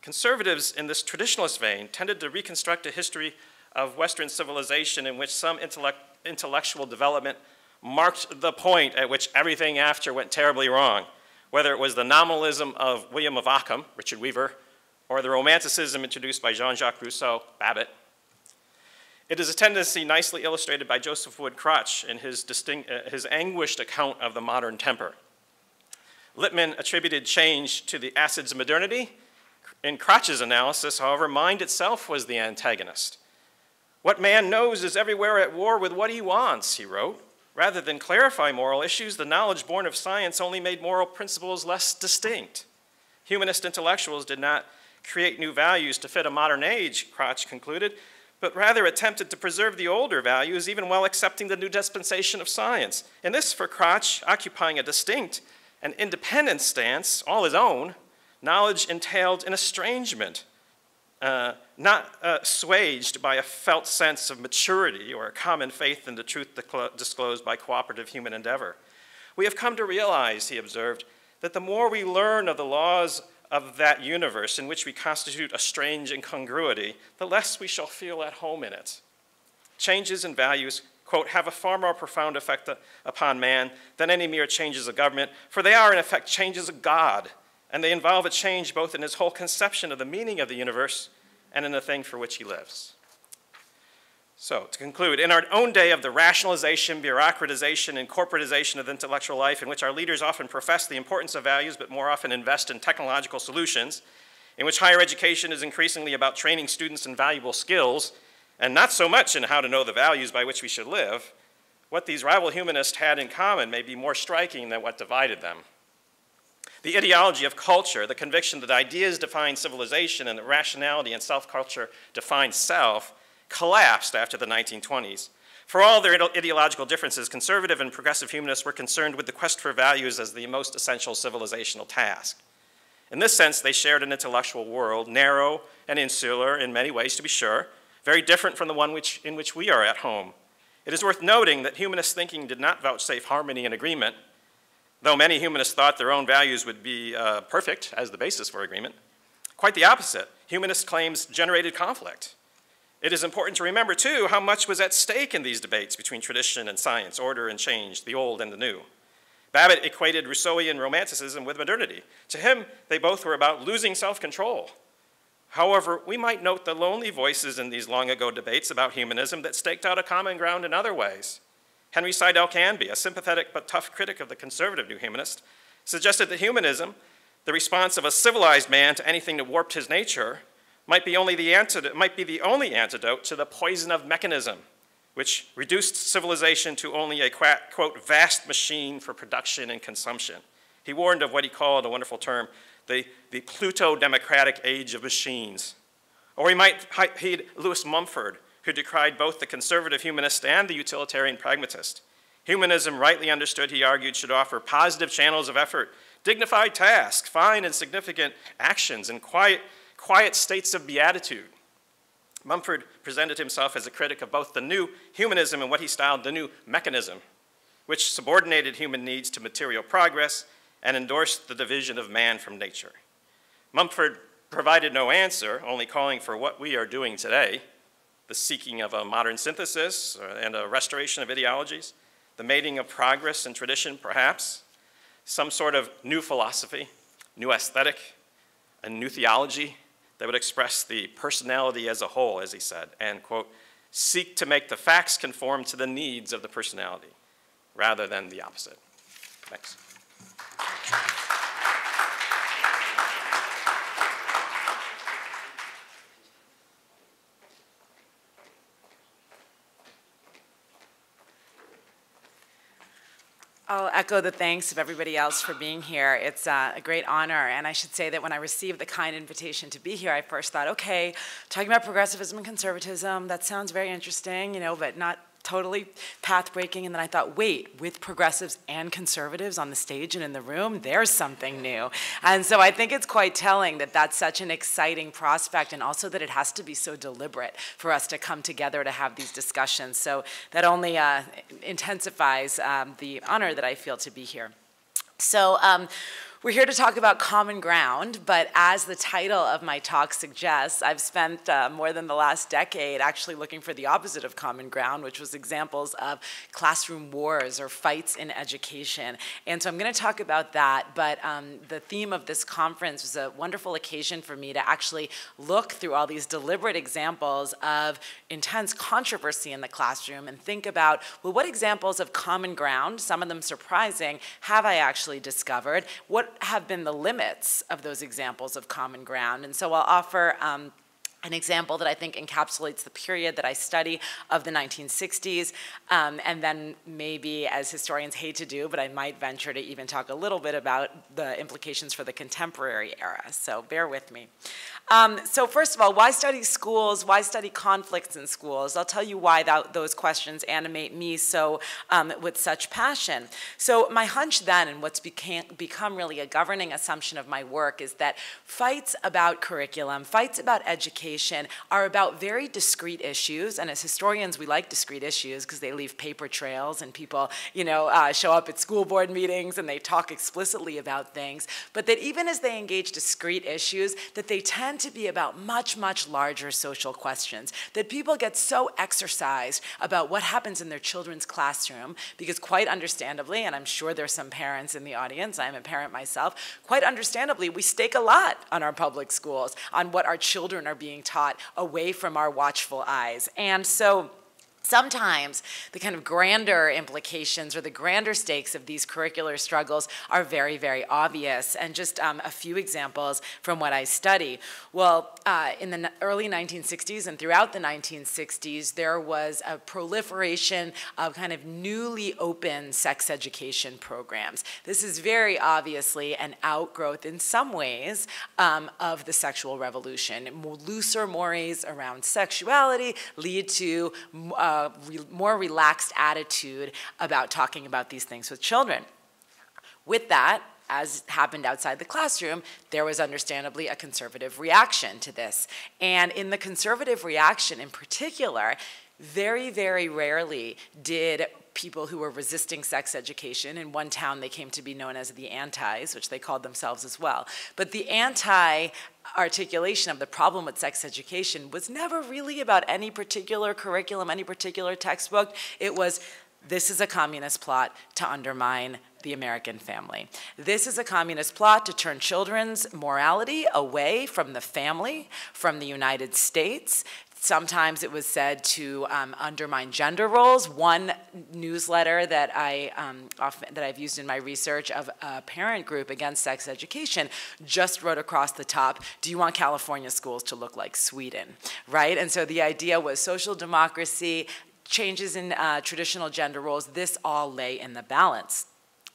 Conservatives in this traditionalist vein tended to reconstruct a history of Western civilization in which some intellect, intellectual development marked the point at which everything after went terribly wrong, whether it was the nominalism of William of Ockham, Richard Weaver, or the romanticism introduced by Jean-Jacques Rousseau, Babbitt. It is a tendency nicely illustrated by Joseph Wood Crotch in his, distinct, uh, his anguished account of the modern temper. Lippmann attributed change to the acids of modernity. In Crotch's analysis, however, mind itself was the antagonist. What man knows is everywhere at war with what he wants, he wrote. Rather than clarify moral issues, the knowledge born of science only made moral principles less distinct. Humanist intellectuals did not create new values to fit a modern age, Crotch concluded, but rather attempted to preserve the older values even while accepting the new dispensation of science. And this, for Crotch, occupying a distinct and independent stance, all his own, knowledge entailed an estrangement, uh, not uh, assuaged by a felt sense of maturity or a common faith in the truth disclosed by cooperative human endeavor. We have come to realize, he observed, that the more we learn of the laws of that universe in which we constitute a strange incongruity, the less we shall feel at home in it. Changes in values, quote, have a far more profound effect upon man than any mere changes of government, for they are in effect changes of God, and they involve a change both in his whole conception of the meaning of the universe and in the thing for which he lives. So, to conclude, in our own day of the rationalization, bureaucratization, and corporatization of intellectual life, in which our leaders often profess the importance of values but more often invest in technological solutions, in which higher education is increasingly about training students in valuable skills and not so much in how to know the values by which we should live, what these rival humanists had in common may be more striking than what divided them. The ideology of culture, the conviction that ideas define civilization and that rationality and self-culture define self, collapsed after the nineteen twenties. For all their ideological differences, conservative and progressive humanists were concerned with the quest for values as the most essential civilizational task. In this sense, they shared an intellectual world, narrow and insular in many ways to be sure, very different from the one which, in which we are at home. It is worth noting that humanist thinking did not vouchsafe harmony and agreement, though many humanists thought their own values would be uh, perfect as the basis for agreement. Quite the opposite, humanist claims generated conflict. It is important to remember, too, how much was at stake in these debates between tradition and science, order and change, the old and the new. Babbitt equated Rousseauian romanticism with modernity. To him, they both were about losing self-control. However, we might note the lonely voices in these long-ago debates about humanism that staked out a common ground in other ways. Henry Seidel Canby, a sympathetic but tough critic of the conservative new humanist, suggested that humanism, the response of a civilized man to anything that warped his nature, might be, only the antidote, might be the only antidote to the poison of mechanism, which reduced civilization to only a, quote, vast machine for production and consumption. He warned of what he called, a wonderful term, the, the Pluto-democratic age of machines. Or he might heed Lewis Mumford, who decried both the conservative humanist and the utilitarian pragmatist. Humanism, rightly understood, he argued, should offer positive channels of effort, dignified tasks, fine and significant actions, and quiet, quiet states of beatitude. Mumford presented himself as a critic of both the new humanism and what he styled the new mechanism, which subordinated human needs to material progress and endorsed the division of man from nature. Mumford provided no answer, only calling for what we are doing today, the seeking of a modern synthesis and a restoration of ideologies, the mating of progress and tradition, perhaps, some sort of new philosophy, new aesthetic, a new theology that would express the personality as a whole, as he said, and, quote, seek to make the facts conform to the needs of the personality, rather than the opposite. Thanks. I'll echo the thanks of everybody else for being here. It's uh, a great honor, and I should say that when I received the kind invitation to be here, I first thought, okay, talking about progressivism and conservatism, that sounds very interesting, you know, but not totally path-breaking, and then I thought, wait, with progressives and conservatives on the stage and in the room, there's something new. And so I think it's quite telling that that's such an exciting prospect, and also that it has to be so deliberate for us to come together to have these discussions. So that only uh, intensifies um, the honor that I feel to be here. So um, we're here to talk about common ground, but as the title of my talk suggests, I've spent uh, more than the last decade actually looking for the opposite of common ground, which was examples of classroom wars or fights in education. And so I'm going to talk about that, but um, the theme of this conference was a wonderful occasion for me to actually look through all these deliberate examples of intense controversy in the classroom and think about, well, what examples of common ground, some of them surprising, have I actually discovered? What have been the limits of those examples of common ground? And so I'll offer um, an example that I think encapsulates the period that I study of the nineteen sixties, um, and then maybe, as historians hate to do, but I might venture to even talk a little bit about the implications for the contemporary era, so bear with me. Um, so first of all, why study schools? Why study conflicts in schools? I'll tell you why that, those questions animate me so um, with such passion. So my hunch then, and what's became, become really a governing assumption of my work, is that fights about curriculum, fights about education, are about very discrete issues, and as historians we like discrete issues because they leave paper trails and people, you know, uh, show up at school board meetings and they talk explicitly about things, but that even as they engage discrete issues, that they tend to be about much, much larger social questions, that people get so exercised about what happens in their children's classroom, because quite understandably, and I'm sure there's some parents in the audience, I'm a parent myself, quite understandably we stake a lot on our public schools, on what our children are being taught away from our watchful eyes. And so sometimes the kind of grander implications or the grander stakes of these curricular struggles are very, very obvious. And just um, a few examples from what I study. Well, uh, in the early nineteen sixties and throughout the nineteen sixties, there was a proliferation of kind of newly open sex education programs. This is very obviously an outgrowth in some ways um, of the sexual revolution. Looser mores around sexuality lead to uh, a re more relaxed attitude about talking about these things with children. With that, as happened outside the classroom, there was understandably a conservative reaction to this. And in the conservative reaction in particular, very, very rarely did people who were resisting sex education. In one town, they came to be known as the antis, which they called themselves as well. But the anti-articulation of the problem with sex education was never really about any particular curriculum, any particular textbook. It was, this is a communist plot to undermine the American family. This is a communist plot to turn children's morality away from the family, from the United States. Sometimes it was said to um, undermine gender roles. One newsletter that I um, often, that I've used in my research of a parent group against sex education just wrote across the top, "Do you want California schools to look like Sweden?" Right? And so the idea was social democracy, changes in uh, traditional gender roles. This all lay in the balance.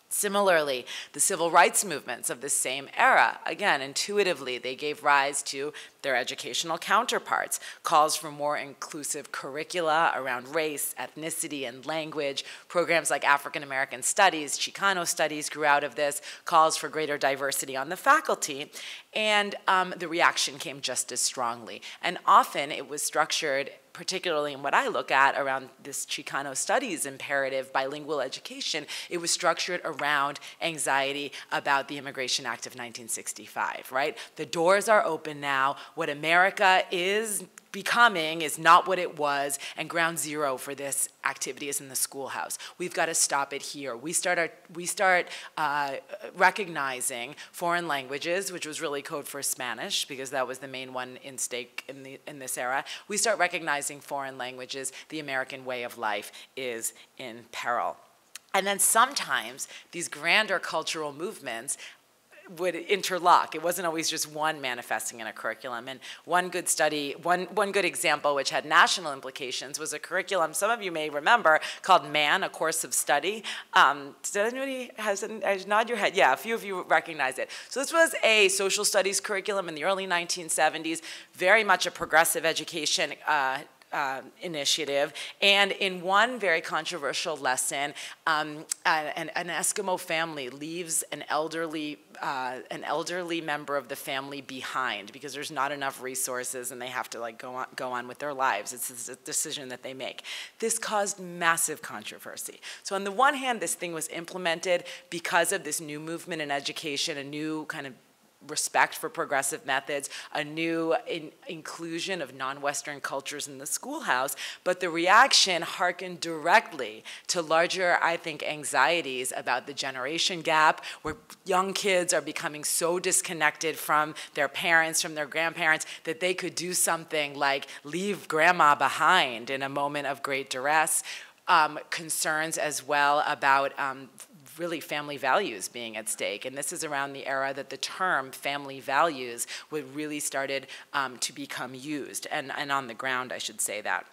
Similarly, the civil rights movements of the same era, again, intuitively, they gave rise to their educational counterparts, calls for more inclusive curricula around race, ethnicity, and language. Programs like African American Studies, Chicano Studies grew out of this, calls for greater diversity on the faculty, and um, the reaction came just as strongly. And often it was structured, particularly in what I look at around this Chicano Studies imperative, bilingual education, it was structured around anxiety about the Immigration Act of nineteen sixty-five, right? The doors are open now. What America is becoming is not what it was, and ground zero for this activity is in the schoolhouse. We've got to stop it here. We start, our, we start uh, recognizing foreign languages, which was really code for Spanish, because that was the main one in stake in, the, in this era. We start recognizing foreign languages. The American way of life is in peril. And then sometimes these grander cultural movements would interlock. It wasn't always just one manifesting in a curriculum. And one good study, one, one good example which had national implications was a curriculum, some of you may remember, called Man, A Course of Study. Um, did anybody, has an, nod your head? Yeah, a few of you recognize it. So this was a social studies curriculum in the early nineteen seventies, very much a progressive education uh, Uh, initiative, and in one very controversial lesson, um, an, an Eskimo family leaves an elderly uh, an elderly member of the family behind because there's not enough resources and they have to like go on, go on with their lives. It's a decision that they make. This caused massive controversy. So on the one hand, this thing was implemented because of this new movement in education, a new kind of respect for progressive methods, a new in inclusion of non-Western cultures in the schoolhouse, but the reaction harkened directly to larger, I think, anxieties about the generation gap, where young kids are becoming so disconnected from their parents, from their grandparents, that they could do something like leave grandma behind in a moment of great duress. Um, concerns as well about um, really family values being at stake. And this is around the era that the term family values would really started um, to become used. And, and on the ground, I should say that.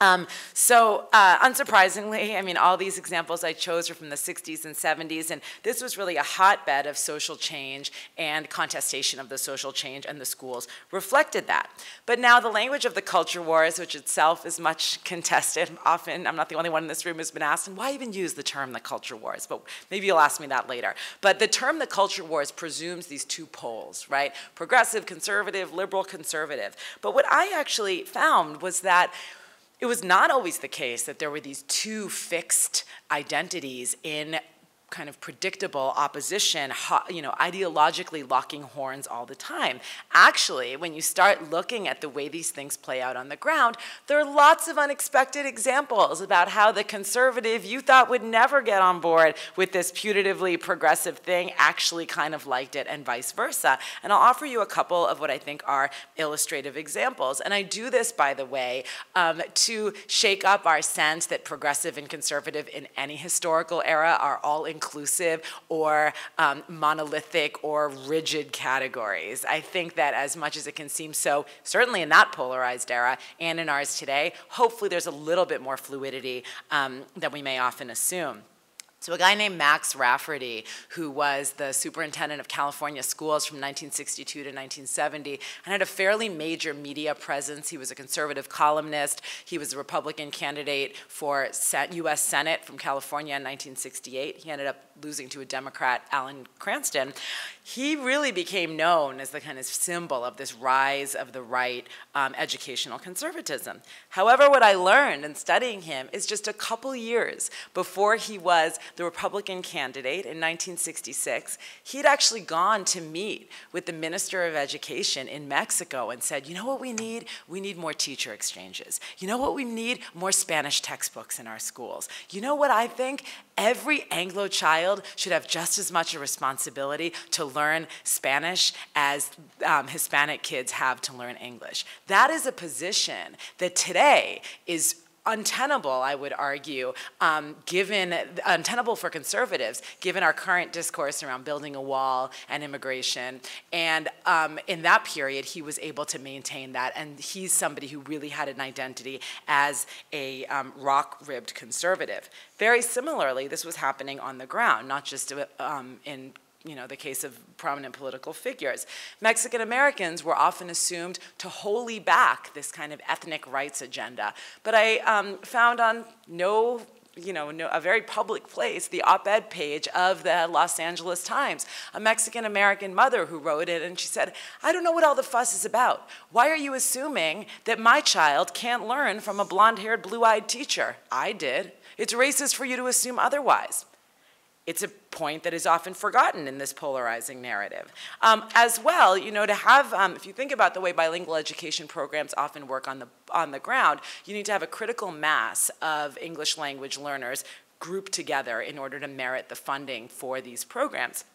Um, so uh, unsurprisingly, I mean, all these examples I chose are from the sixties and seventies, and this was really a hotbed of social change and contestation of the social change, and the schools reflected that. But now the language of the culture wars, which itself is much contested, often, I'm not the only one in this room who's been asked, and why even use the term the culture wars? But maybe you'll ask me that later. But the term the culture wars presumes these two poles, right? Progressive, conservative, liberal, conservative. But what I actually found was that it was not always the case that there were these two fixed identities in kind of predictable opposition, you know, ideologically locking horns all the time. Actually, when you start looking at the way these things play out on the ground, there are lots of unexpected examples about how the conservative you thought would never get on board with this putatively progressive thing actually kind of liked it, and vice versa. And I'll offer you a couple of what I think are illustrative examples. And I do this, by the way, um, to shake up our sense that progressive and conservative in any historical era are all included inclusive or um, monolithic or rigid categories. I think that as much as it can seem so, certainly in that polarized era and in ours today, hopefully there's a little bit more fluidity um, than we may often assume. So a guy named Max Rafferty, who was the superintendent of California schools from nineteen sixty-two to nineteen seventy, and had a fairly major media presence. He was a conservative columnist. He was a Republican candidate for U S Senate from California in nineteen sixty-eight. He ended up losing to a Democrat, Alan Cranston. He really became known as the kind of symbol of this rise of the right um, educational conservatism. However, what I learned in studying him is just a couple years before he was the Republican candidate in nineteen sixty-six, he'd actually gone to meet with the Minister of Education in Mexico and said, you know what we need? We need more teacher exchanges. You know what we need? More Spanish textbooks in our schools. You know what I think? Every Anglo child should have just as much a responsibility to learn Spanish as um, Hispanic kids have to learn English. That is a position that today is untenable, I would argue, um, given, untenable for conservatives, given our current discourse around building a wall and immigration. And um, in that period, he was able to maintain that. And he's somebody who really had an identity as a um, rock-ribbed conservative. Very similarly, this was happening on the ground, not just um, in you know, the case of prominent political figures. Mexican Americans were often assumed to wholly back this kind of ethnic rights agenda. But I um, found on no, you know, no, a very public place, the op-ed page of the Los Angeles Times, a Mexican American mother who wrote it, and she said, I don't know what all the fuss is about. Why are you assuming that my child can't learn from a blonde-haired, blue-eyed teacher? I did. It's racist for you to assume otherwise. It's a point that is often forgotten in this polarizing narrative. Um, as well, you know, to have, um, if you think about the way bilingual education programs often work on the, on the ground, you need to have a critical mass of English language learners grouped together in order to merit the funding for these programs.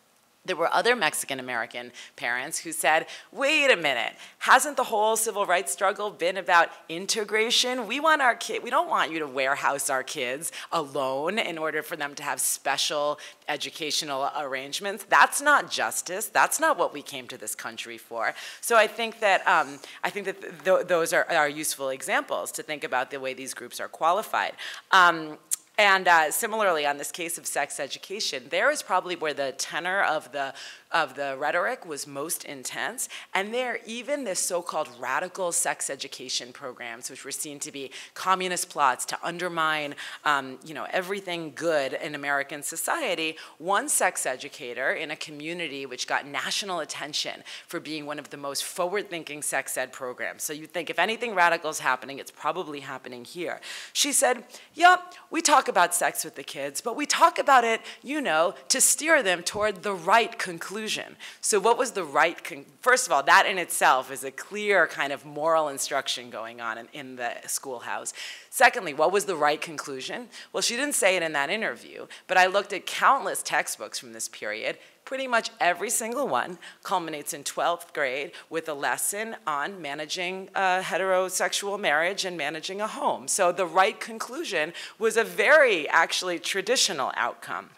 There were other Mexican-American parents who said, wait a minute, hasn't the whole civil rights struggle been about integration? We want our kid, we don't want you to warehouse our kids alone in order for them to have special educational arrangements. That's not justice. That's not what we came to this country for. So I think that, um, I think that th those are, are useful examples to think about the way these groups are qualified. Um, And uh, similarly, on this case of sex education, there is probably where the tenor of the of the rhetoric was most intense. And there, even this so-called radical sex education programs, which were seen to be communist plots to undermine um, you know, everything good in American society, one sex educator in a community which got national attention for being one of the most forward-thinking sex ed programs. So you think if anything radical is happening, it's probably happening here. She said, yep, we talk about sex with the kids, but we talk about it, you know, to steer them toward the right conclusion. So what was the right con first of all, that in itself is a clear kind of moral instruction going on in, in the schoolhouse. Secondly, what was the right conclusion? Well, she didn't say it in that interview, but I looked at countless textbooks from this period. Pretty much every single one culminates in twelfth grade with a lesson on managing a heterosexual marriage and managing a home. So the right conclusion was a very, actually, traditional outcome.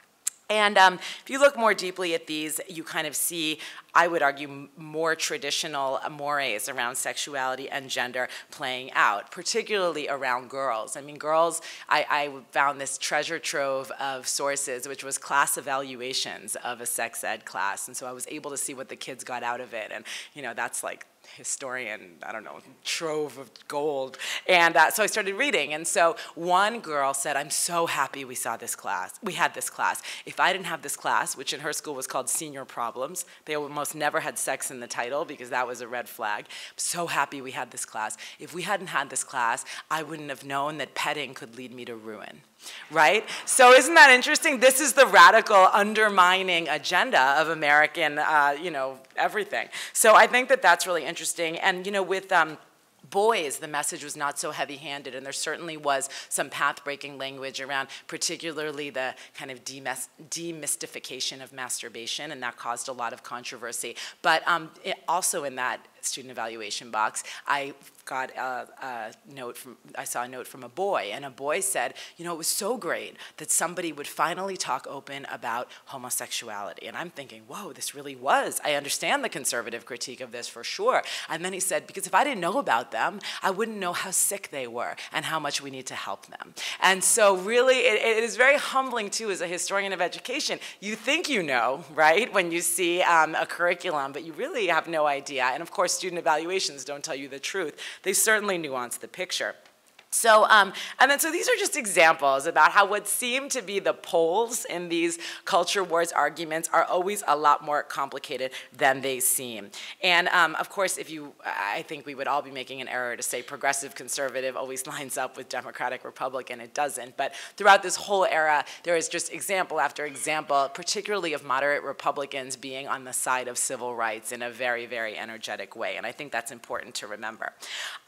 And um, if you look more deeply at these, you kind of see, I would argue, more traditional mores around sexuality and gender playing out, particularly around girls. I mean, girls, I, I found this treasure trove of sources, which was class evaluations of a sex ed class. And so I was able to see what the kids got out of it. And, you know, that's like historian, I don't know, trove of gold. And uh, so I started reading. And so one girl said, I'm so happy we saw this class. We had this class. If I didn't have this class, which in her school was called Senior Problems, they almost never had sex in the title because that was a red flag. I'm so happy we had this class. If we hadn't had this class, I wouldn't have known that petting could lead me to ruin. Right? So isn't that interesting? This is the radical undermining agenda of American, uh, you know, everything. So I think that that's really interesting. And, you know, with um, boys, the message was not so heavy-handed, and there certainly was some path-breaking language around particularly the kind of demystification of masturbation, and that caused a lot of controversy. But um, it also in that student evaluation box, I got a, a note from, I saw a note from a boy, and a boy said, you know, it was so great that somebody would finally talk open about homosexuality. And I'm thinking, whoa, this really was. I understand the conservative critique of this for sure. And then he said, because if I didn't know about them, I wouldn't know how sick they were and how much we need to help them. And so really, it, it is very humbling too as a historian of education. You think you know, right, when you see um, a curriculum, but you really have no idea. And of course, student evaluations don't tell you the truth. They certainly nuance the picture. So, um, and then, so these are just examples about how what seem to be the poles in these culture wars arguments are always a lot more complicated than they seem. And um, of course, if you, I think we would all be making an error to say progressive conservative always lines up with Democratic Republican. It doesn't. But throughout this whole era, there is just example after example, particularly of moderate Republicans being on the side of civil rights in a very, very energetic way. And I think that's important to remember.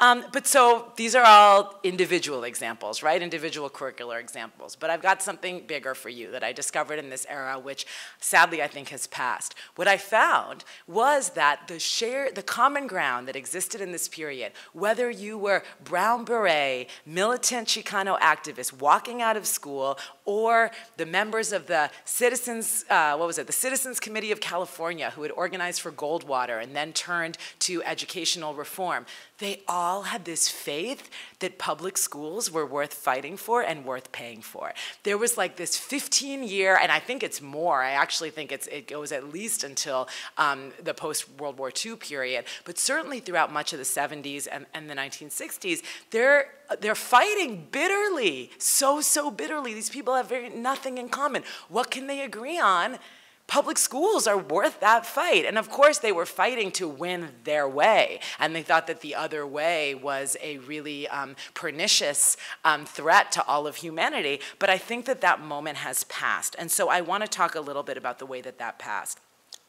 Um, but so these are all in individual examples, right? Individual curricular examples. But I've got something bigger for you that I discovered in this era, which sadly I think has passed. What I found was that the share, the common ground that existed in this period, whether you were brown beret, militant Chicano activist walking out of school, or the members of the Citizens, uh, what was it, the Citizens Committee of California who had organized for Goldwater and then turned to educational reform, they all had this faith that public schools were worth fighting for and worth paying for. There was like this fifteen year, and I think it's more, I actually think it's, it goes at least until um, the post-World War Two period, but certainly throughout much of the seventies and, and the nineteen sixties, there They're fighting bitterly, so, so bitterly. These people have very, nothing in common. What can they agree on? Public schools are worth that fight. And of course, they were fighting to win their way. And they thought that the other way was a really um, pernicious um, threat to all of humanity. But I think that that moment has passed. And so I want to talk a little bit about the way that that passed.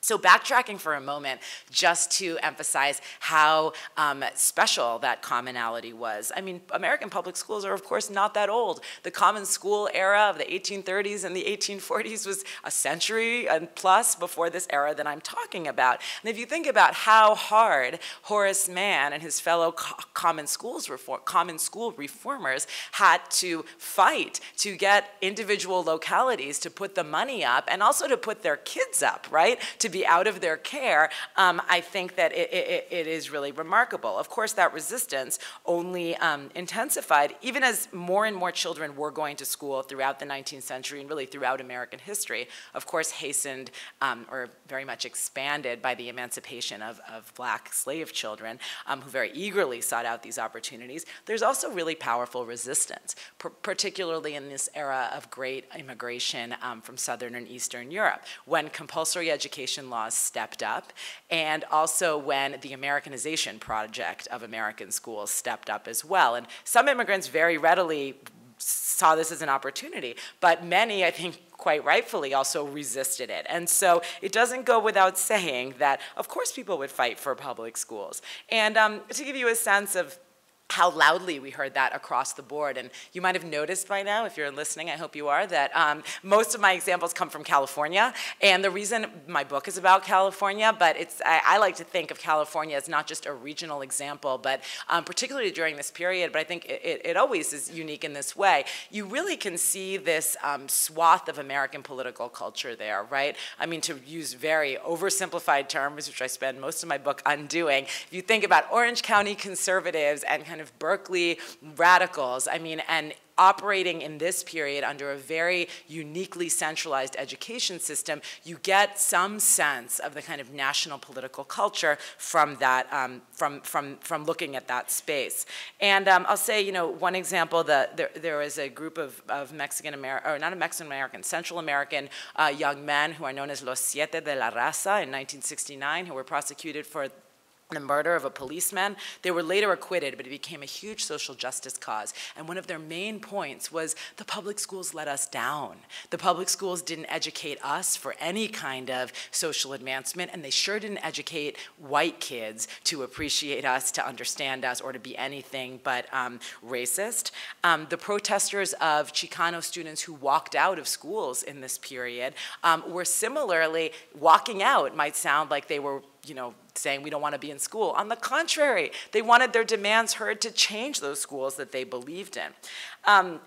So backtracking for a moment, just to emphasize how um, special that commonality was. I mean, American public schools are, of course, not that old. The common school era of the eighteen thirties and the eighteen forties was a century and plus before this era that I'm talking about. And if you think about how hard Horace Mann and his fellow co common, schools reform common school reformers had to fight to get individual localities to put the money up and also to put their kids up, right? To be out of their care, um, I think that it, it, it is really remarkable. Of course, that resistance only um, intensified, even as more and more children were going to school throughout the nineteenth century and really throughout American history, of course hastened um, or very much expanded by the emancipation of, of black slave children um, who very eagerly sought out these opportunities. There's also really powerful resistance, particularly in this era of great immigration um, from Southern and Eastern Europe, when compulsory education laws stepped up, and also when the Americanization project of American schools stepped up as well. And some immigrants very readily saw this as an opportunity, but many, I think, quite rightfully also resisted it. And so it doesn't go without saying that, of course, people would fight for public schools. And um, to give you a sense of how loudly we heard that across the board. And you might have noticed by now, if you're listening, I hope you are, that um, most of my examples come from California. And the reason my book is about California, but it's, I, I like to think of California as not just a regional example, but um, particularly during this period, but I think it, it, it always is unique in this way. You really can see this um, swath of American political culture there, right? I mean, to use very oversimplified terms, which I spend most of my book undoing, if you think about Orange County conservatives and kind of Berkeley radicals, I mean, and operating in this period under a very uniquely centralized education system, you get some sense of the kind of national political culture from that, um, from from from looking at that space. And um, I'll say, you know, one example that there, there is a group of, of Mexican American, or not a Mexican American, Central American uh, young men who are known as Los Siete de la Raza in nineteen sixty-nine, who were prosecuted for the murder of a policeman. They were later acquitted, but it became a huge social justice cause. And one of their main points was the public schools let us down. The public schools didn't educate us for any kind of social advancement, and they sure didn't educate white kids to appreciate us, to understand us, or to be anything but um, racist. Um, the protesters of Chicano students who walked out of schools in this period um, were similarly, walking out might sound like they were, you know, saying we don't want to be in school. On the contrary, they wanted their demands heard to change those schools that they believed in. Um,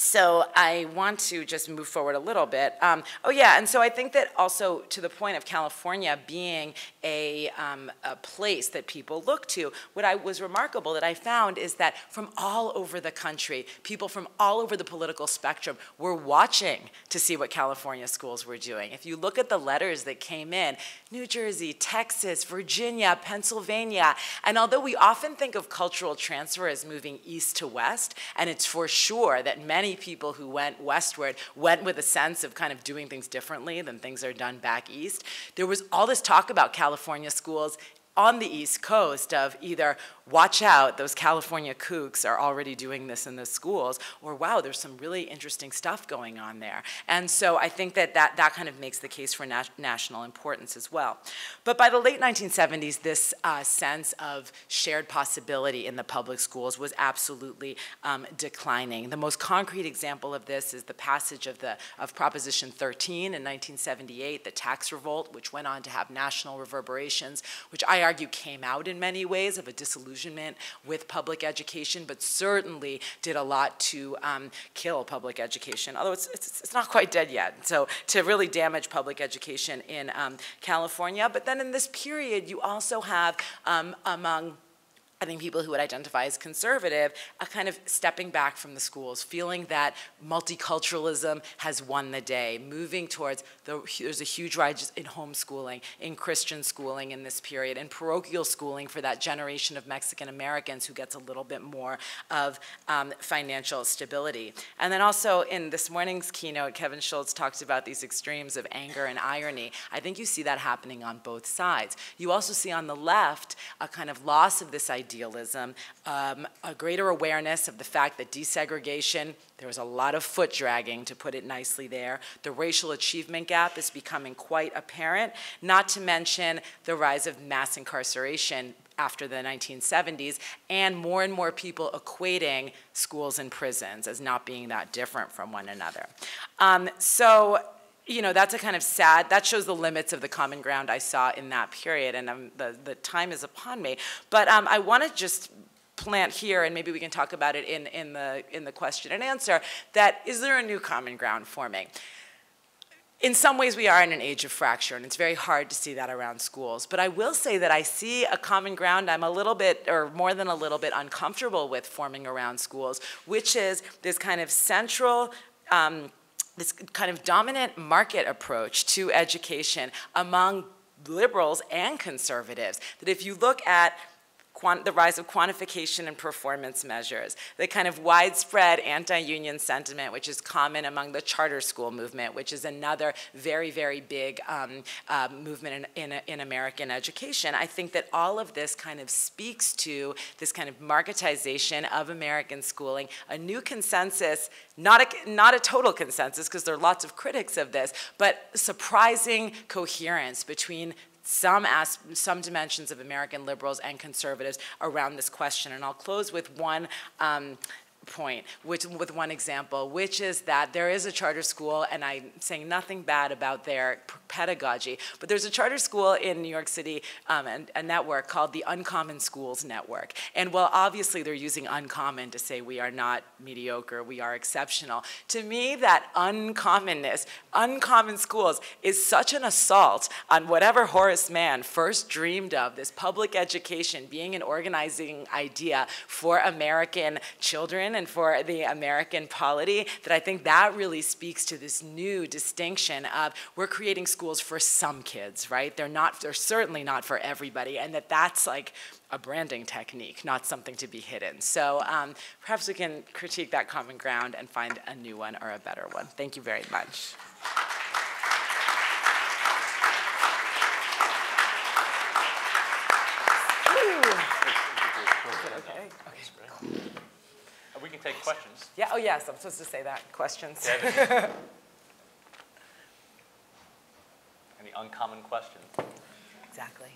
so I want to just move forward a little bit. Um, oh yeah, and so I think that also to the point of California being a, um, a place that people look to, what I was remarkable that I found is that from all over the country, people from all over the political spectrum were watching to see what California schools were doing. If you look at the letters that came in, New Jersey, Texas, Virginia, Pennsylvania, and although we often think of cultural transfer as moving east to west, and it's for sure that many people who went westward went with a sense of kind of doing things differently than things are done back east, there was all this talk about California schools on the East Coast of either, watch out, those California kooks are already doing this in the schools, or wow, there's some really interesting stuff going on there. And so I think that that, that kind of makes the case for na national importance as well. But by the late nineteen seventies, this uh, sense of shared possibility in the public schools was absolutely um, declining. The most concrete example of this is the passage of, the, of Proposition thirteen in nineteen seventy-eight, the tax revolt, which went on to have national reverberations, which I argue came out in many ways of a disillusionment with public education, but certainly did a lot to um, kill public education, although it's, it's, it's not quite dead yet, so to really damage public education in um, California. But then in this period, you also have um, among, I think, people who would identify as conservative, a kind of stepping back from the schools, feeling that multiculturalism has won the day, moving towards, the, there's a huge rise in homeschooling, in Christian schooling in this period, and parochial schooling for that generation of Mexican Americans who gets a little bit more of um, financial stability. And then also in this morning's keynote, Kevin Schultz talks about these extremes of anger and irony. I think you see that happening on both sides. You also see on the left a kind of loss of this idea idealism, um, a greater awareness of the fact that desegregation, there was a lot of foot dragging, to put it nicely there. The racial achievement gap is becoming quite apparent, not to mention the rise of mass incarceration after the nineteen seventies, and more and more people equating schools and prisons as not being that different from one another. Um, so, you know, that's a kind of sad, that shows the limits of the common ground I saw in that period, and um, the, the time is upon me. But um, I want to just plant here, and maybe we can talk about it in, in, the, in the question and answer, that is there a new common ground forming? in some ways we are in an age of fracture, and it's very hard to see that around schools. But I will say that I see a common ground I'm a little bit, or more than a little bit, uncomfortable with forming around schools, which is this kind of central, um, this kind of dominant market approach to education among liberals and conservatives. That if you look at the rise of quantification and performance measures, the kind of widespread anti-union sentiment, which is common among the charter school movement, which is another very, very big um, uh, movement in, in, in American education. I think that all of this kind of speaks to this kind of marketization of American schooling, a new consensus, not a, not a total consensus, because there are lots of critics of this, but surprising coherence between some as, some dimensions of American liberals and conservatives around this question. And I'll close with one um, point, which, with one example, which is that there is a charter school, and I'm saying nothing bad about their pedagogy, but there's a charter school in New York City, um, and a network called the Uncommon Schools Network. And while obviously they're using uncommon to say we are not mediocre, we are exceptional, to me that uncommonness, uncommon schools, is such an assault on whatever Horace Mann first dreamed of, this public education being an organizing idea for American children and for the American polity, that I think that really speaks to this new distinction of we're creating schools for some kids, right? They're not, they're certainly not for everybody, and that that's like a branding technique, not something to be hidden. So um, perhaps we can critique that common ground and find a new one or a better one. Thank you very much. We can take questions. Yeah, oh yes, I'm supposed to say that. Questions. Yeah, any uncommon question? Exactly.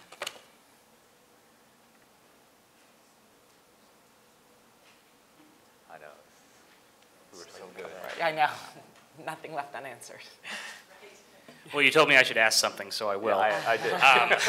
I know. We were so, so good. Right? Yeah, I know. Nothing left unanswered. Well, you told me I should ask something, so I will. Yeah, I, I did. Um, yeah.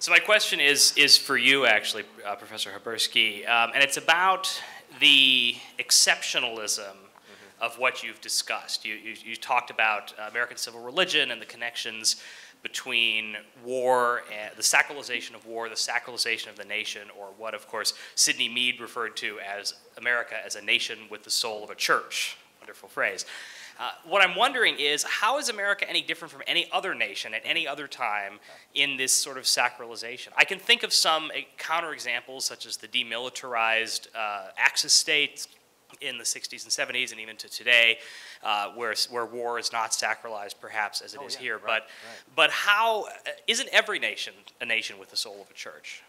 So my question is is for you, actually, uh, Professor Haberski, um, and it's about the exceptionalism mm-hmm. of what you've discussed. You, you, you talked about uh, American civil religion and the connections between war, and the sacralization of war, the sacralization of the nation, or what, of course, Sidney Mead referred to as America as a nation with the soul of a church. Wonderful phrase. Uh, what I'm wondering is, how is America any different from any other nation at any other time in this sort of sacralization? I can think of some uh, counterexamples, such as the demilitarized uh, Axis states in the sixties and seventies, and even to today, uh, where, where war is not sacralized, perhaps, as it oh, is yeah, here. Right, but, right. but how, uh, isn't every nation a nation with the soul of a church?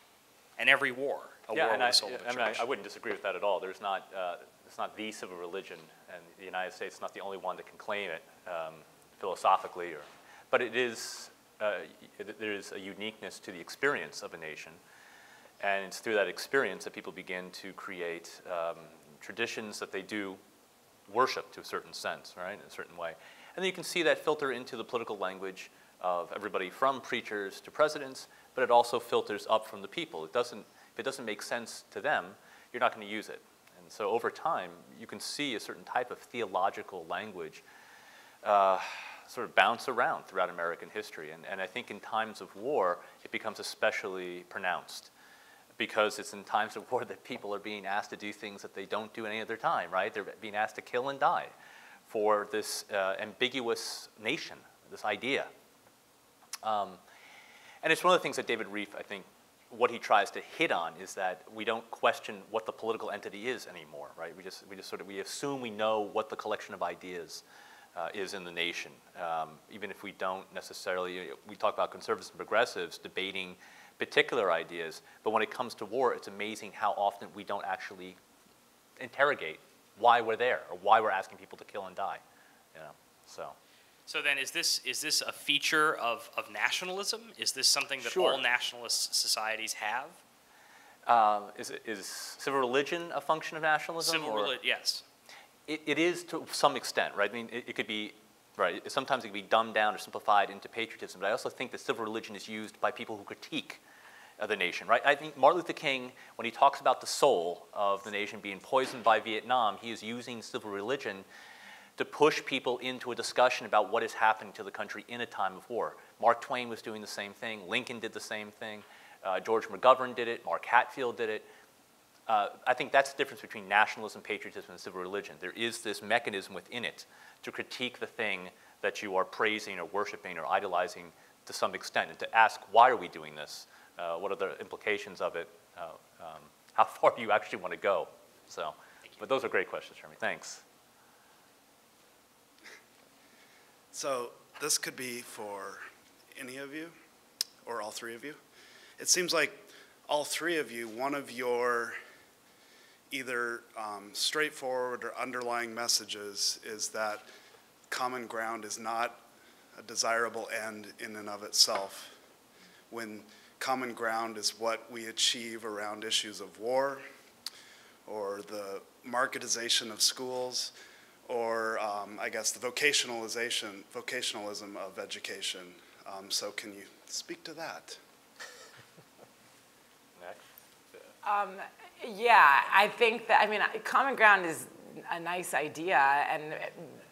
And every war, a yeah, war with I, the soul yeah, of a I church? Mean, I, I wouldn't disagree with that at all. There's not... Uh, It's not the civil religion, and the United States is not the only one that can claim it um, philosophically. Or, but it is, uh, there is a uniqueness to the experience of a nation, and it's through that experience that people begin to create um, traditions that they do worship to a certain sense, right, in a certain way. And then you can see that filter into the political language of everybody from preachers to presidents, but it also filters up from the people. It doesn't, if it doesn't make sense to them, you're not going to use it. And so over time, you can see a certain type of theological language uh, sort of bounce around throughout American history. And, and I think in times of war, it becomes especially pronounced, because it's in times of war that people are being asked to do things that they don't do any other time, right? They're being asked to kill and die for this uh, ambiguous nation, this idea. Um, and it's one of the things that David Rieff, I think, what he tries to hit on is that we don't question what the political entity is anymore, right? We just, we just sort of, we assume we know what the collection of ideas uh, is in the nation, um, even if we don't necessarily, we talk about conservatives and progressives debating particular ideas, but when it comes to war, it's amazing how often we don't actually interrogate why we're there or why we're asking people to kill and die, you know, so. So then is this, is this a feature of, of nationalism? Is this something that sure. all nationalist societies have? Uh, is, is civil religion a function of nationalism? Civil religion, yes. It, it is to some extent, right? I mean, it, it could be, right, sometimes it could be dumbed down or simplified into patriotism, but I also think that civil religion is used by people who critique uh, the nation, right? I think Martin Luther King, when he talks about the soul of the nation being poisoned by Vietnam, he is using civil religion to push people into a discussion about what is happening to the country in a time of war. Mark Twain was doing the same thing. Lincoln did the same thing. Uh, George McGovern did it. Mark Hatfield did it. Uh, I think that's the difference between nationalism, patriotism, and civil religion. There is this mechanism within it to critique the thing that you are praising or worshiping or idolizing to some extent, and to ask, why are we doing this? Uh, what are the implications of it? Uh, um, how far do you actually want to go? So, but those are great questions, Jeremy. Thanks. So this could be for any of you, or all three of you. It seems like all three of you, one of your either um, straightforward or underlying messages is that common ground is not a desirable end in and of itself, when common ground is what we achieve around issues of war, or the marketization of schools, or um, I guess the vocationalization, vocationalism of education. Um, so can you speak to that? Um, yeah, I think that, I mean, common ground is a nice idea, and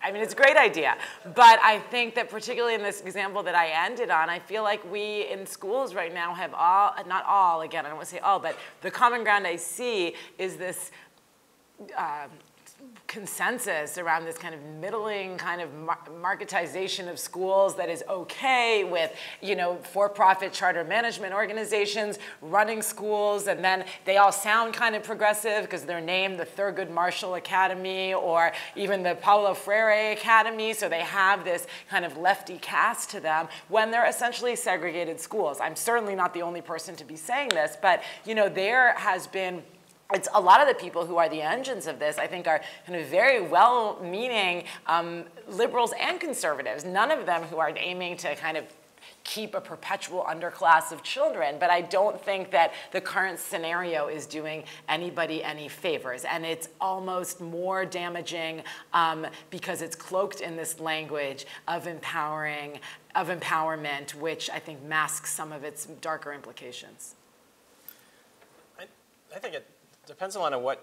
I mean, it's a great idea, but I think that particularly in this example that I ended on, I feel like we in schools right now have all, not all, again, I don't want to say all, but the common ground I see is this uh, consensus around this kind of middling kind of marketization of schools that is okay with, you know, for-profit charter management organizations running schools, and then they all sound kind of progressive because they're named the Thurgood Marshall Academy or even the Paulo Freire Academy, so they have this kind of lefty cast to them when they're essentially segregated schools. I'm certainly not the only person to be saying this, but, you know, there has been It's a lot of the people who are the engines of this, I think, are kind of very well-meaning um, liberals and conservatives, none of them who are aiming to kind of keep a perpetual underclass of children. But I don't think that the current scenario is doing anybody any favors. And it's almost more damaging um, because it's cloaked in this language of empowering, of empowerment, which I think masks some of its darker implications. I, I think it depends on what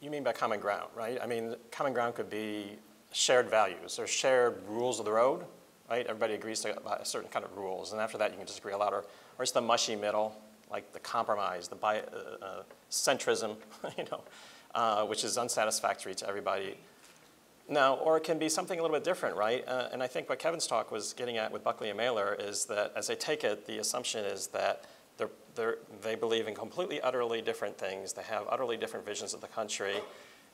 you mean by common ground, right? I mean, common ground could be shared values or shared rules of the road, right? Everybody agrees to a certain kind of rules, and after that you can disagree a lot, or, or it's the mushy middle, like the compromise, the bi uh, uh, centrism, you know, uh, which is unsatisfactory to everybody. Now, or it can be something a little bit different, right? Uh, and I think what Kevin's talk was getting at with Buckley and Mailer is that, as they take it, the assumption is that They're, they're, they believe in completely, utterly different things. They have utterly different visions of the country.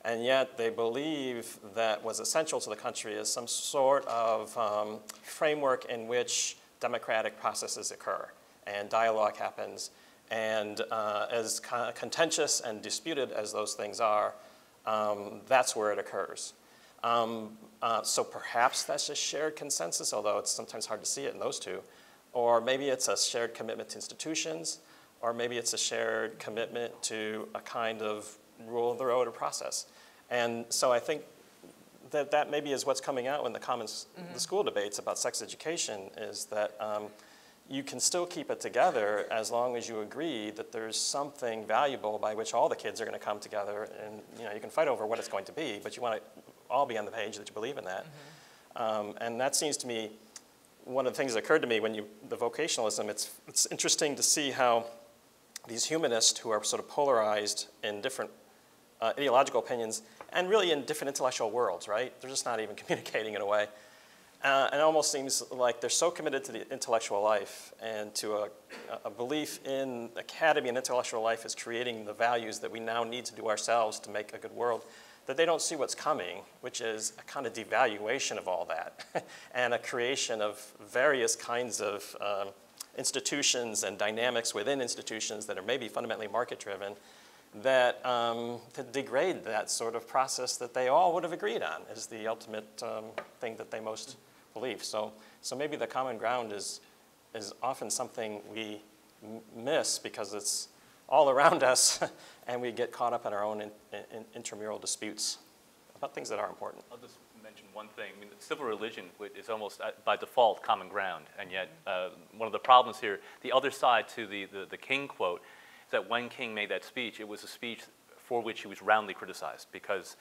And yet they believe that what's essential to the country is some sort of um, framework in which democratic processes occur and dialogue happens. And uh, as con contentious and disputed as those things are, um, that's where it occurs. Um, uh, so perhaps that's just shared consensus, although it's sometimes hard to see it in those two. Or maybe it's a shared commitment to institutions, or maybe it's a shared commitment to a kind of rule of the road or process. And so I think that that maybe is what's coming out in the commons, mm-hmm. the school debates about sex education, is that um, you can still keep it together as long as you agree that there's something valuable by which all the kids are going to come together, and you know you can fight over what it's going to be, but you want to all be on the page that you believe in that. Mm-hmm. um, and that seems to me. One of the things that occurred to me when you, the vocationalism, it's, it's interesting to see how these humanists who are sort of polarized in different uh, ideological opinions and really in different intellectual worlds, right? They're just not even communicating in a way. Uh, and it almost seems like they're so committed to the intellectual life and to a, a belief in academy and intellectual life as creating the values that we now need to do ourselves to make a good world, that they don't see what's coming, which is a kind of devaluation of all that and a creation of various kinds of um, institutions and dynamics within institutions that are maybe fundamentally market-driven that, um, that degrade that sort of process that they all would have agreed on is the ultimate um, thing that they most believe. So, so maybe the common ground is, is often something we miss because it's all around us, and we get caught up in our own in, in, intramural disputes about things that are important. I'll just mention one thing. I mean, civil religion is almost, by default, common ground, and yet uh, one of the problems here, the other side to the, the, the King quote, is that when King made that speech, it was a speech for which he was roundly criticized because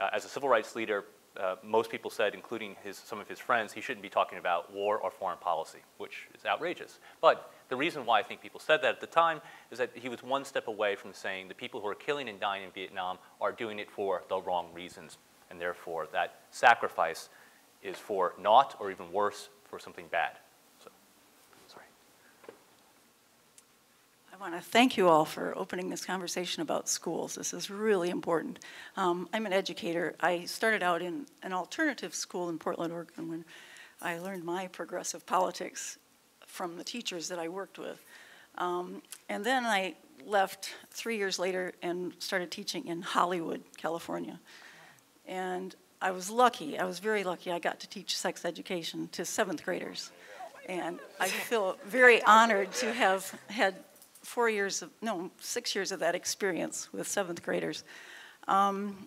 uh, as a civil rights leader, uh, most people said, including his, some of his friends, he shouldn't be talking about war or foreign policy, which is outrageous. But the reason why I think people said that at the time is that he was one step away from saying the people who are killing and dying in Vietnam are doing it for the wrong reasons, and therefore that sacrifice is for naught, or even worse, for something bad. So, sorry. I want to thank you all for opening this conversation about schools. This is really important. Um, I'm an educator. I started out in an alternative school in Portland, Oregon, when I learned my progressive politics from the teachers that I worked with. Um, and then I left three years later and started teaching in Hollywood, California. And I was lucky, I was very lucky, I got to teach sex education to seventh graders. And I feel very honored to have had four years of, no, six years of that experience with seventh graders. Um,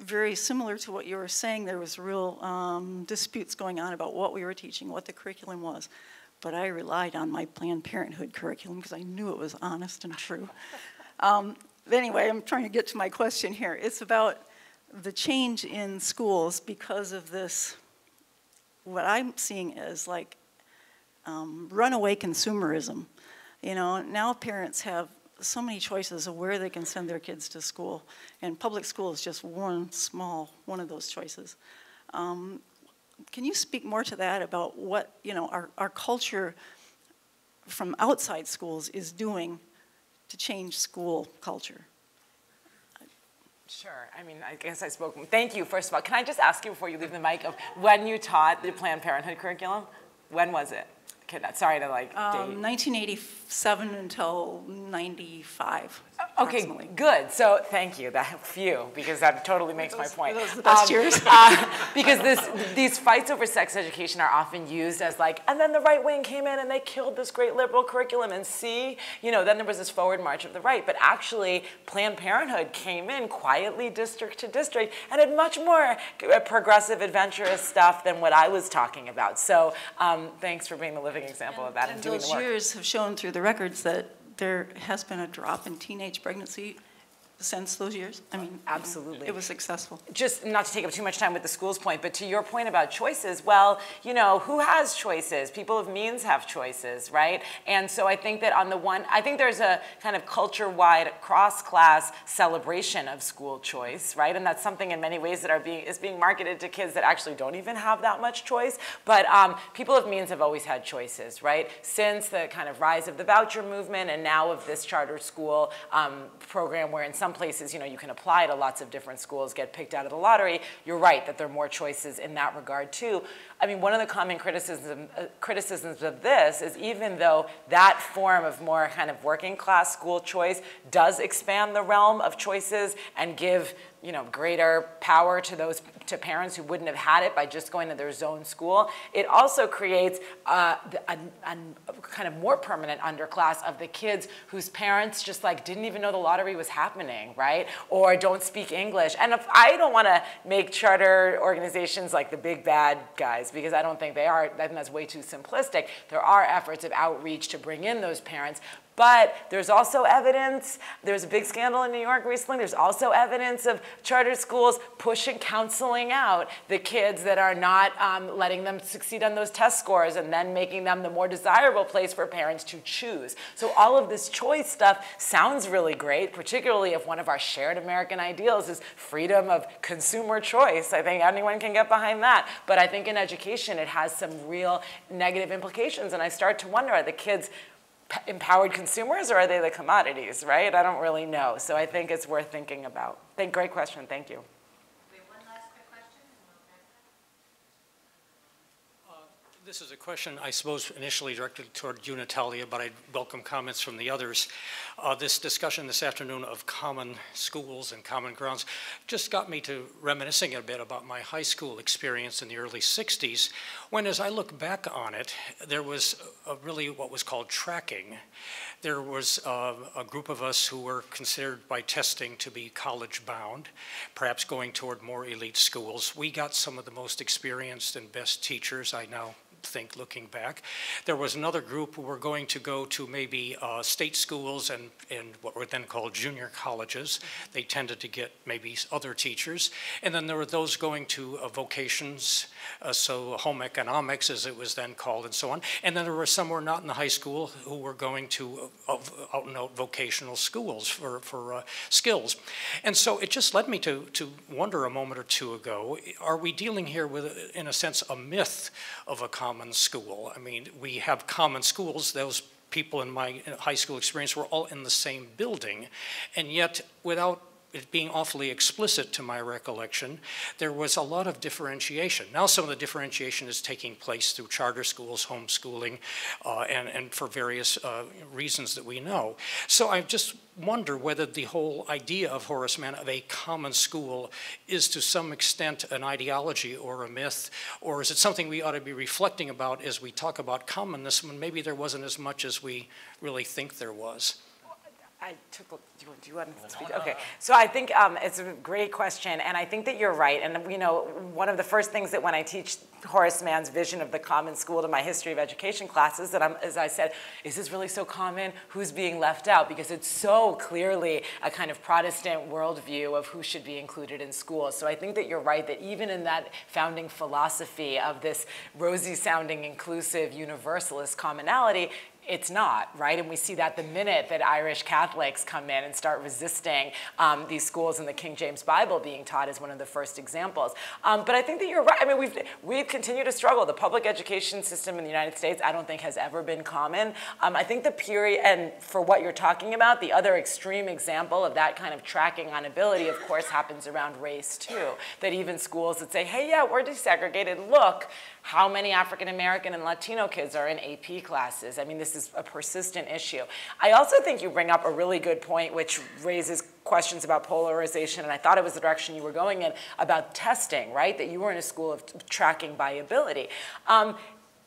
very similar to what you were saying, there was real um, disputes going on about what we were teaching, what the curriculum was. But I relied on my Planned Parenthood curriculum because I knew it was honest and true. Um, but anyway, I'm trying to get to my question here. It's about the change in schools because of this, what I'm seeing is like um, runaway consumerism. You know, now parents have so many choices of where they can send their kids to school, and public school is just one small, one of those choices. Um, can you speak more to that about what, you know, our, our culture from outside schools is doing to change school culture? Sure. I mean, I guess I spoke. Thank you, first of all. Can I just ask you before you leave the mic of when you taught the Planned Parenthood curriculum? When was it? Okay, sorry to like um, date. nineteen eighty-seven until ninety-five. Okay, good. So thank you. That few, because that totally makes those, my point. Those are the best um, years. uh, because this, these fights over sex education are often used as like, and then the right wing came in and they killed this great liberal curriculum. And see, you know, then there was this forward march of the right. But actually, Planned Parenthood came in quietly district to district and had much more progressive, adventurous stuff than what I was talking about. So um, thanks for being the living example and, of that and, and doing the work. Those years have shown through the records that there has been a drop in teenage pregnancy since those years. I mean, absolutely, you know, it was successful. Just not to take up too much time with the school's point, but to your point about choices, well, you know, who has choices? People of means have choices, right? And so I think that on the one, I think there's a kind of culture-wide, cross-class celebration of school choice, right? And that's something in many ways that are being is being marketed to kids that actually don't even have that much choice. But um, people of means have always had choices, right? Since the kind of rise of the voucher movement and now of this charter school um, program, where in some places, you know, you can apply to lots of different schools, get picked out of the lottery. You're right that there are more choices in that regard too. I mean, one of the common criticism, uh, criticisms of this is even though that form of more kind of working class school choice does expand the realm of choices and give, you know, greater power to those to parents who wouldn't have had it by just going to their zone school, it also creates uh, a, a, a kind of more permanent underclass of the kids whose parents just like didn't even know the lottery was happening, right? Or don't speak English. And if, I don't want to make charter organizations like the big bad guys, because I don't think they are. I think that's way too simplistic. There are efforts of outreach to bring in those parents. But there's also evidence, there's a big scandal in New York recently, there's also evidence of charter schools pushing counseling out the kids that are not um, letting them succeed on those test scores and then making them the more desirable place for parents to choose. So all of this choice stuff sounds really great, particularly if one of our shared American ideals is freedom of consumer choice. I think anyone can get behind that. But I think in education it has some real negative implications, and I start to wonder, are the kids empowered consumers, or are they the commodities, right? I don't really know. So I think it's worth thinking about. Thank, great question. Thank you. We have one last quick question. Uh, this is a question, I suppose, initially directed toward you, Natalia, but I welcome comments from the others. Uh, this discussion this afternoon of common schools and common grounds just got me to reminiscing a bit about my high school experience in the early sixties, when as I look back on it, there was a really what was called tracking. There was uh, a group of us who were considered by testing to be college bound, perhaps going toward more elite schools. We got some of the most experienced and best teachers. I now think, looking back. There was another group who were going to go to maybe uh, state schools and, and what were then called junior colleges. They tended to get maybe other teachers. And then there were those going to uh, vocations, uh, so home economics, as it was then called, and so on. And then there were some who were not in the high school who were going to uh, out and out vocational schools for, for uh, skills. And so it just led me to, to wonder a moment or two ago, are we dealing here with, in a sense, a myth of a common school? I mean, we have common schools. Those people in my high school experience were all in the same building, and yet without it being awfully explicit to my recollection, there was a lot of differentiation. Now some of the differentiation is taking place through charter schools, homeschooling, uh, and, and for various uh, reasons that we know. So I just wonder whether the whole idea of Horace Mann of a common school is to some extent an ideology or a myth, or is it something we ought to be reflecting about as we talk about commonness when maybe there wasn't as much as we really think there was? I took a, do, you, do you want to speak? Okay, so I think um, it's a great question, and I think that you're right. And you know, one of the first things that when I teach Horace Mann's vision of the common school to my history of education classes, that I'm, as I said, is this really so common? Who's being left out? Because it's so clearly a kind of Protestant worldview of who should be included in school. So I think that you're right that even in that founding philosophy of this rosy-sounding, inclusive, universalist commonality, it's not, right? And we see that the minute that Irish Catholics come in and start resisting um, these schools and the King James Bible being taught is one of the first examples. Um, but I think that you're right. I mean, we've, we've continued to struggle. The public education system in the United States, I don't think, has ever been common. Um, I think the period, and for what you're talking about, the other extreme example of that kind of tracking on ability, of course, happens around race, too. That even schools that say, hey, yeah, we're desegregated, look, how many African American and Latino kids are in A P classes? I mean, this is a persistent issue. I also think you bring up a really good point, which raises questions about polarization, and I thought it was the direction you were going in, about testing, right? That you were in a school of tracking by ability. Um,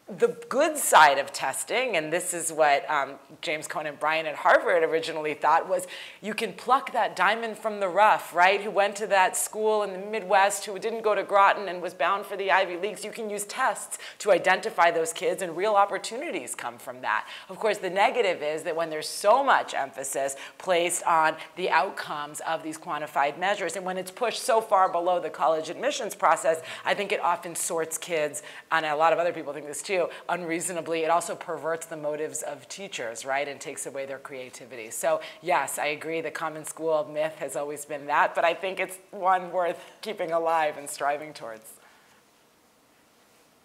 The good side of testing, and this is what um, James Conan Bryant at Harvard originally thought, was you can pluck that diamond from the rough, right, who went to that school in the Midwest, who didn't go to Groton and was bound for the Ivy Leagues. You can use tests to identify those kids, and real opportunities come from that. Of course, the negative is that when there's so much emphasis placed on the outcomes of these quantified measures, and when it's pushed so far below the college admissions process, I think it often sorts kids, and a lot of other people think this too, unreasonably. It also perverts the motives of teachers, right, and takes away their creativity. So yes, I agree, the common school myth has always been that, but I think it's one worth keeping alive and striving towards.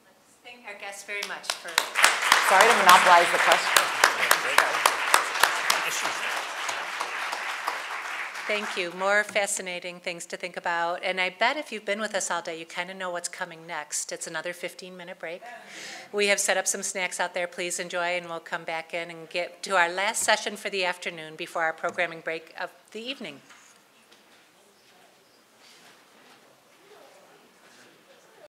Let's thank our guests very much for... Sorry to monopolize the question. Thank you. More fascinating things to think about. And I bet if you've been with us all day, you kind of know what's coming next. It's another fifteen minute break. We have set up some snacks out there. Please enjoy, and we'll come back in and get to our last session for the afternoon before our programming break of the evening.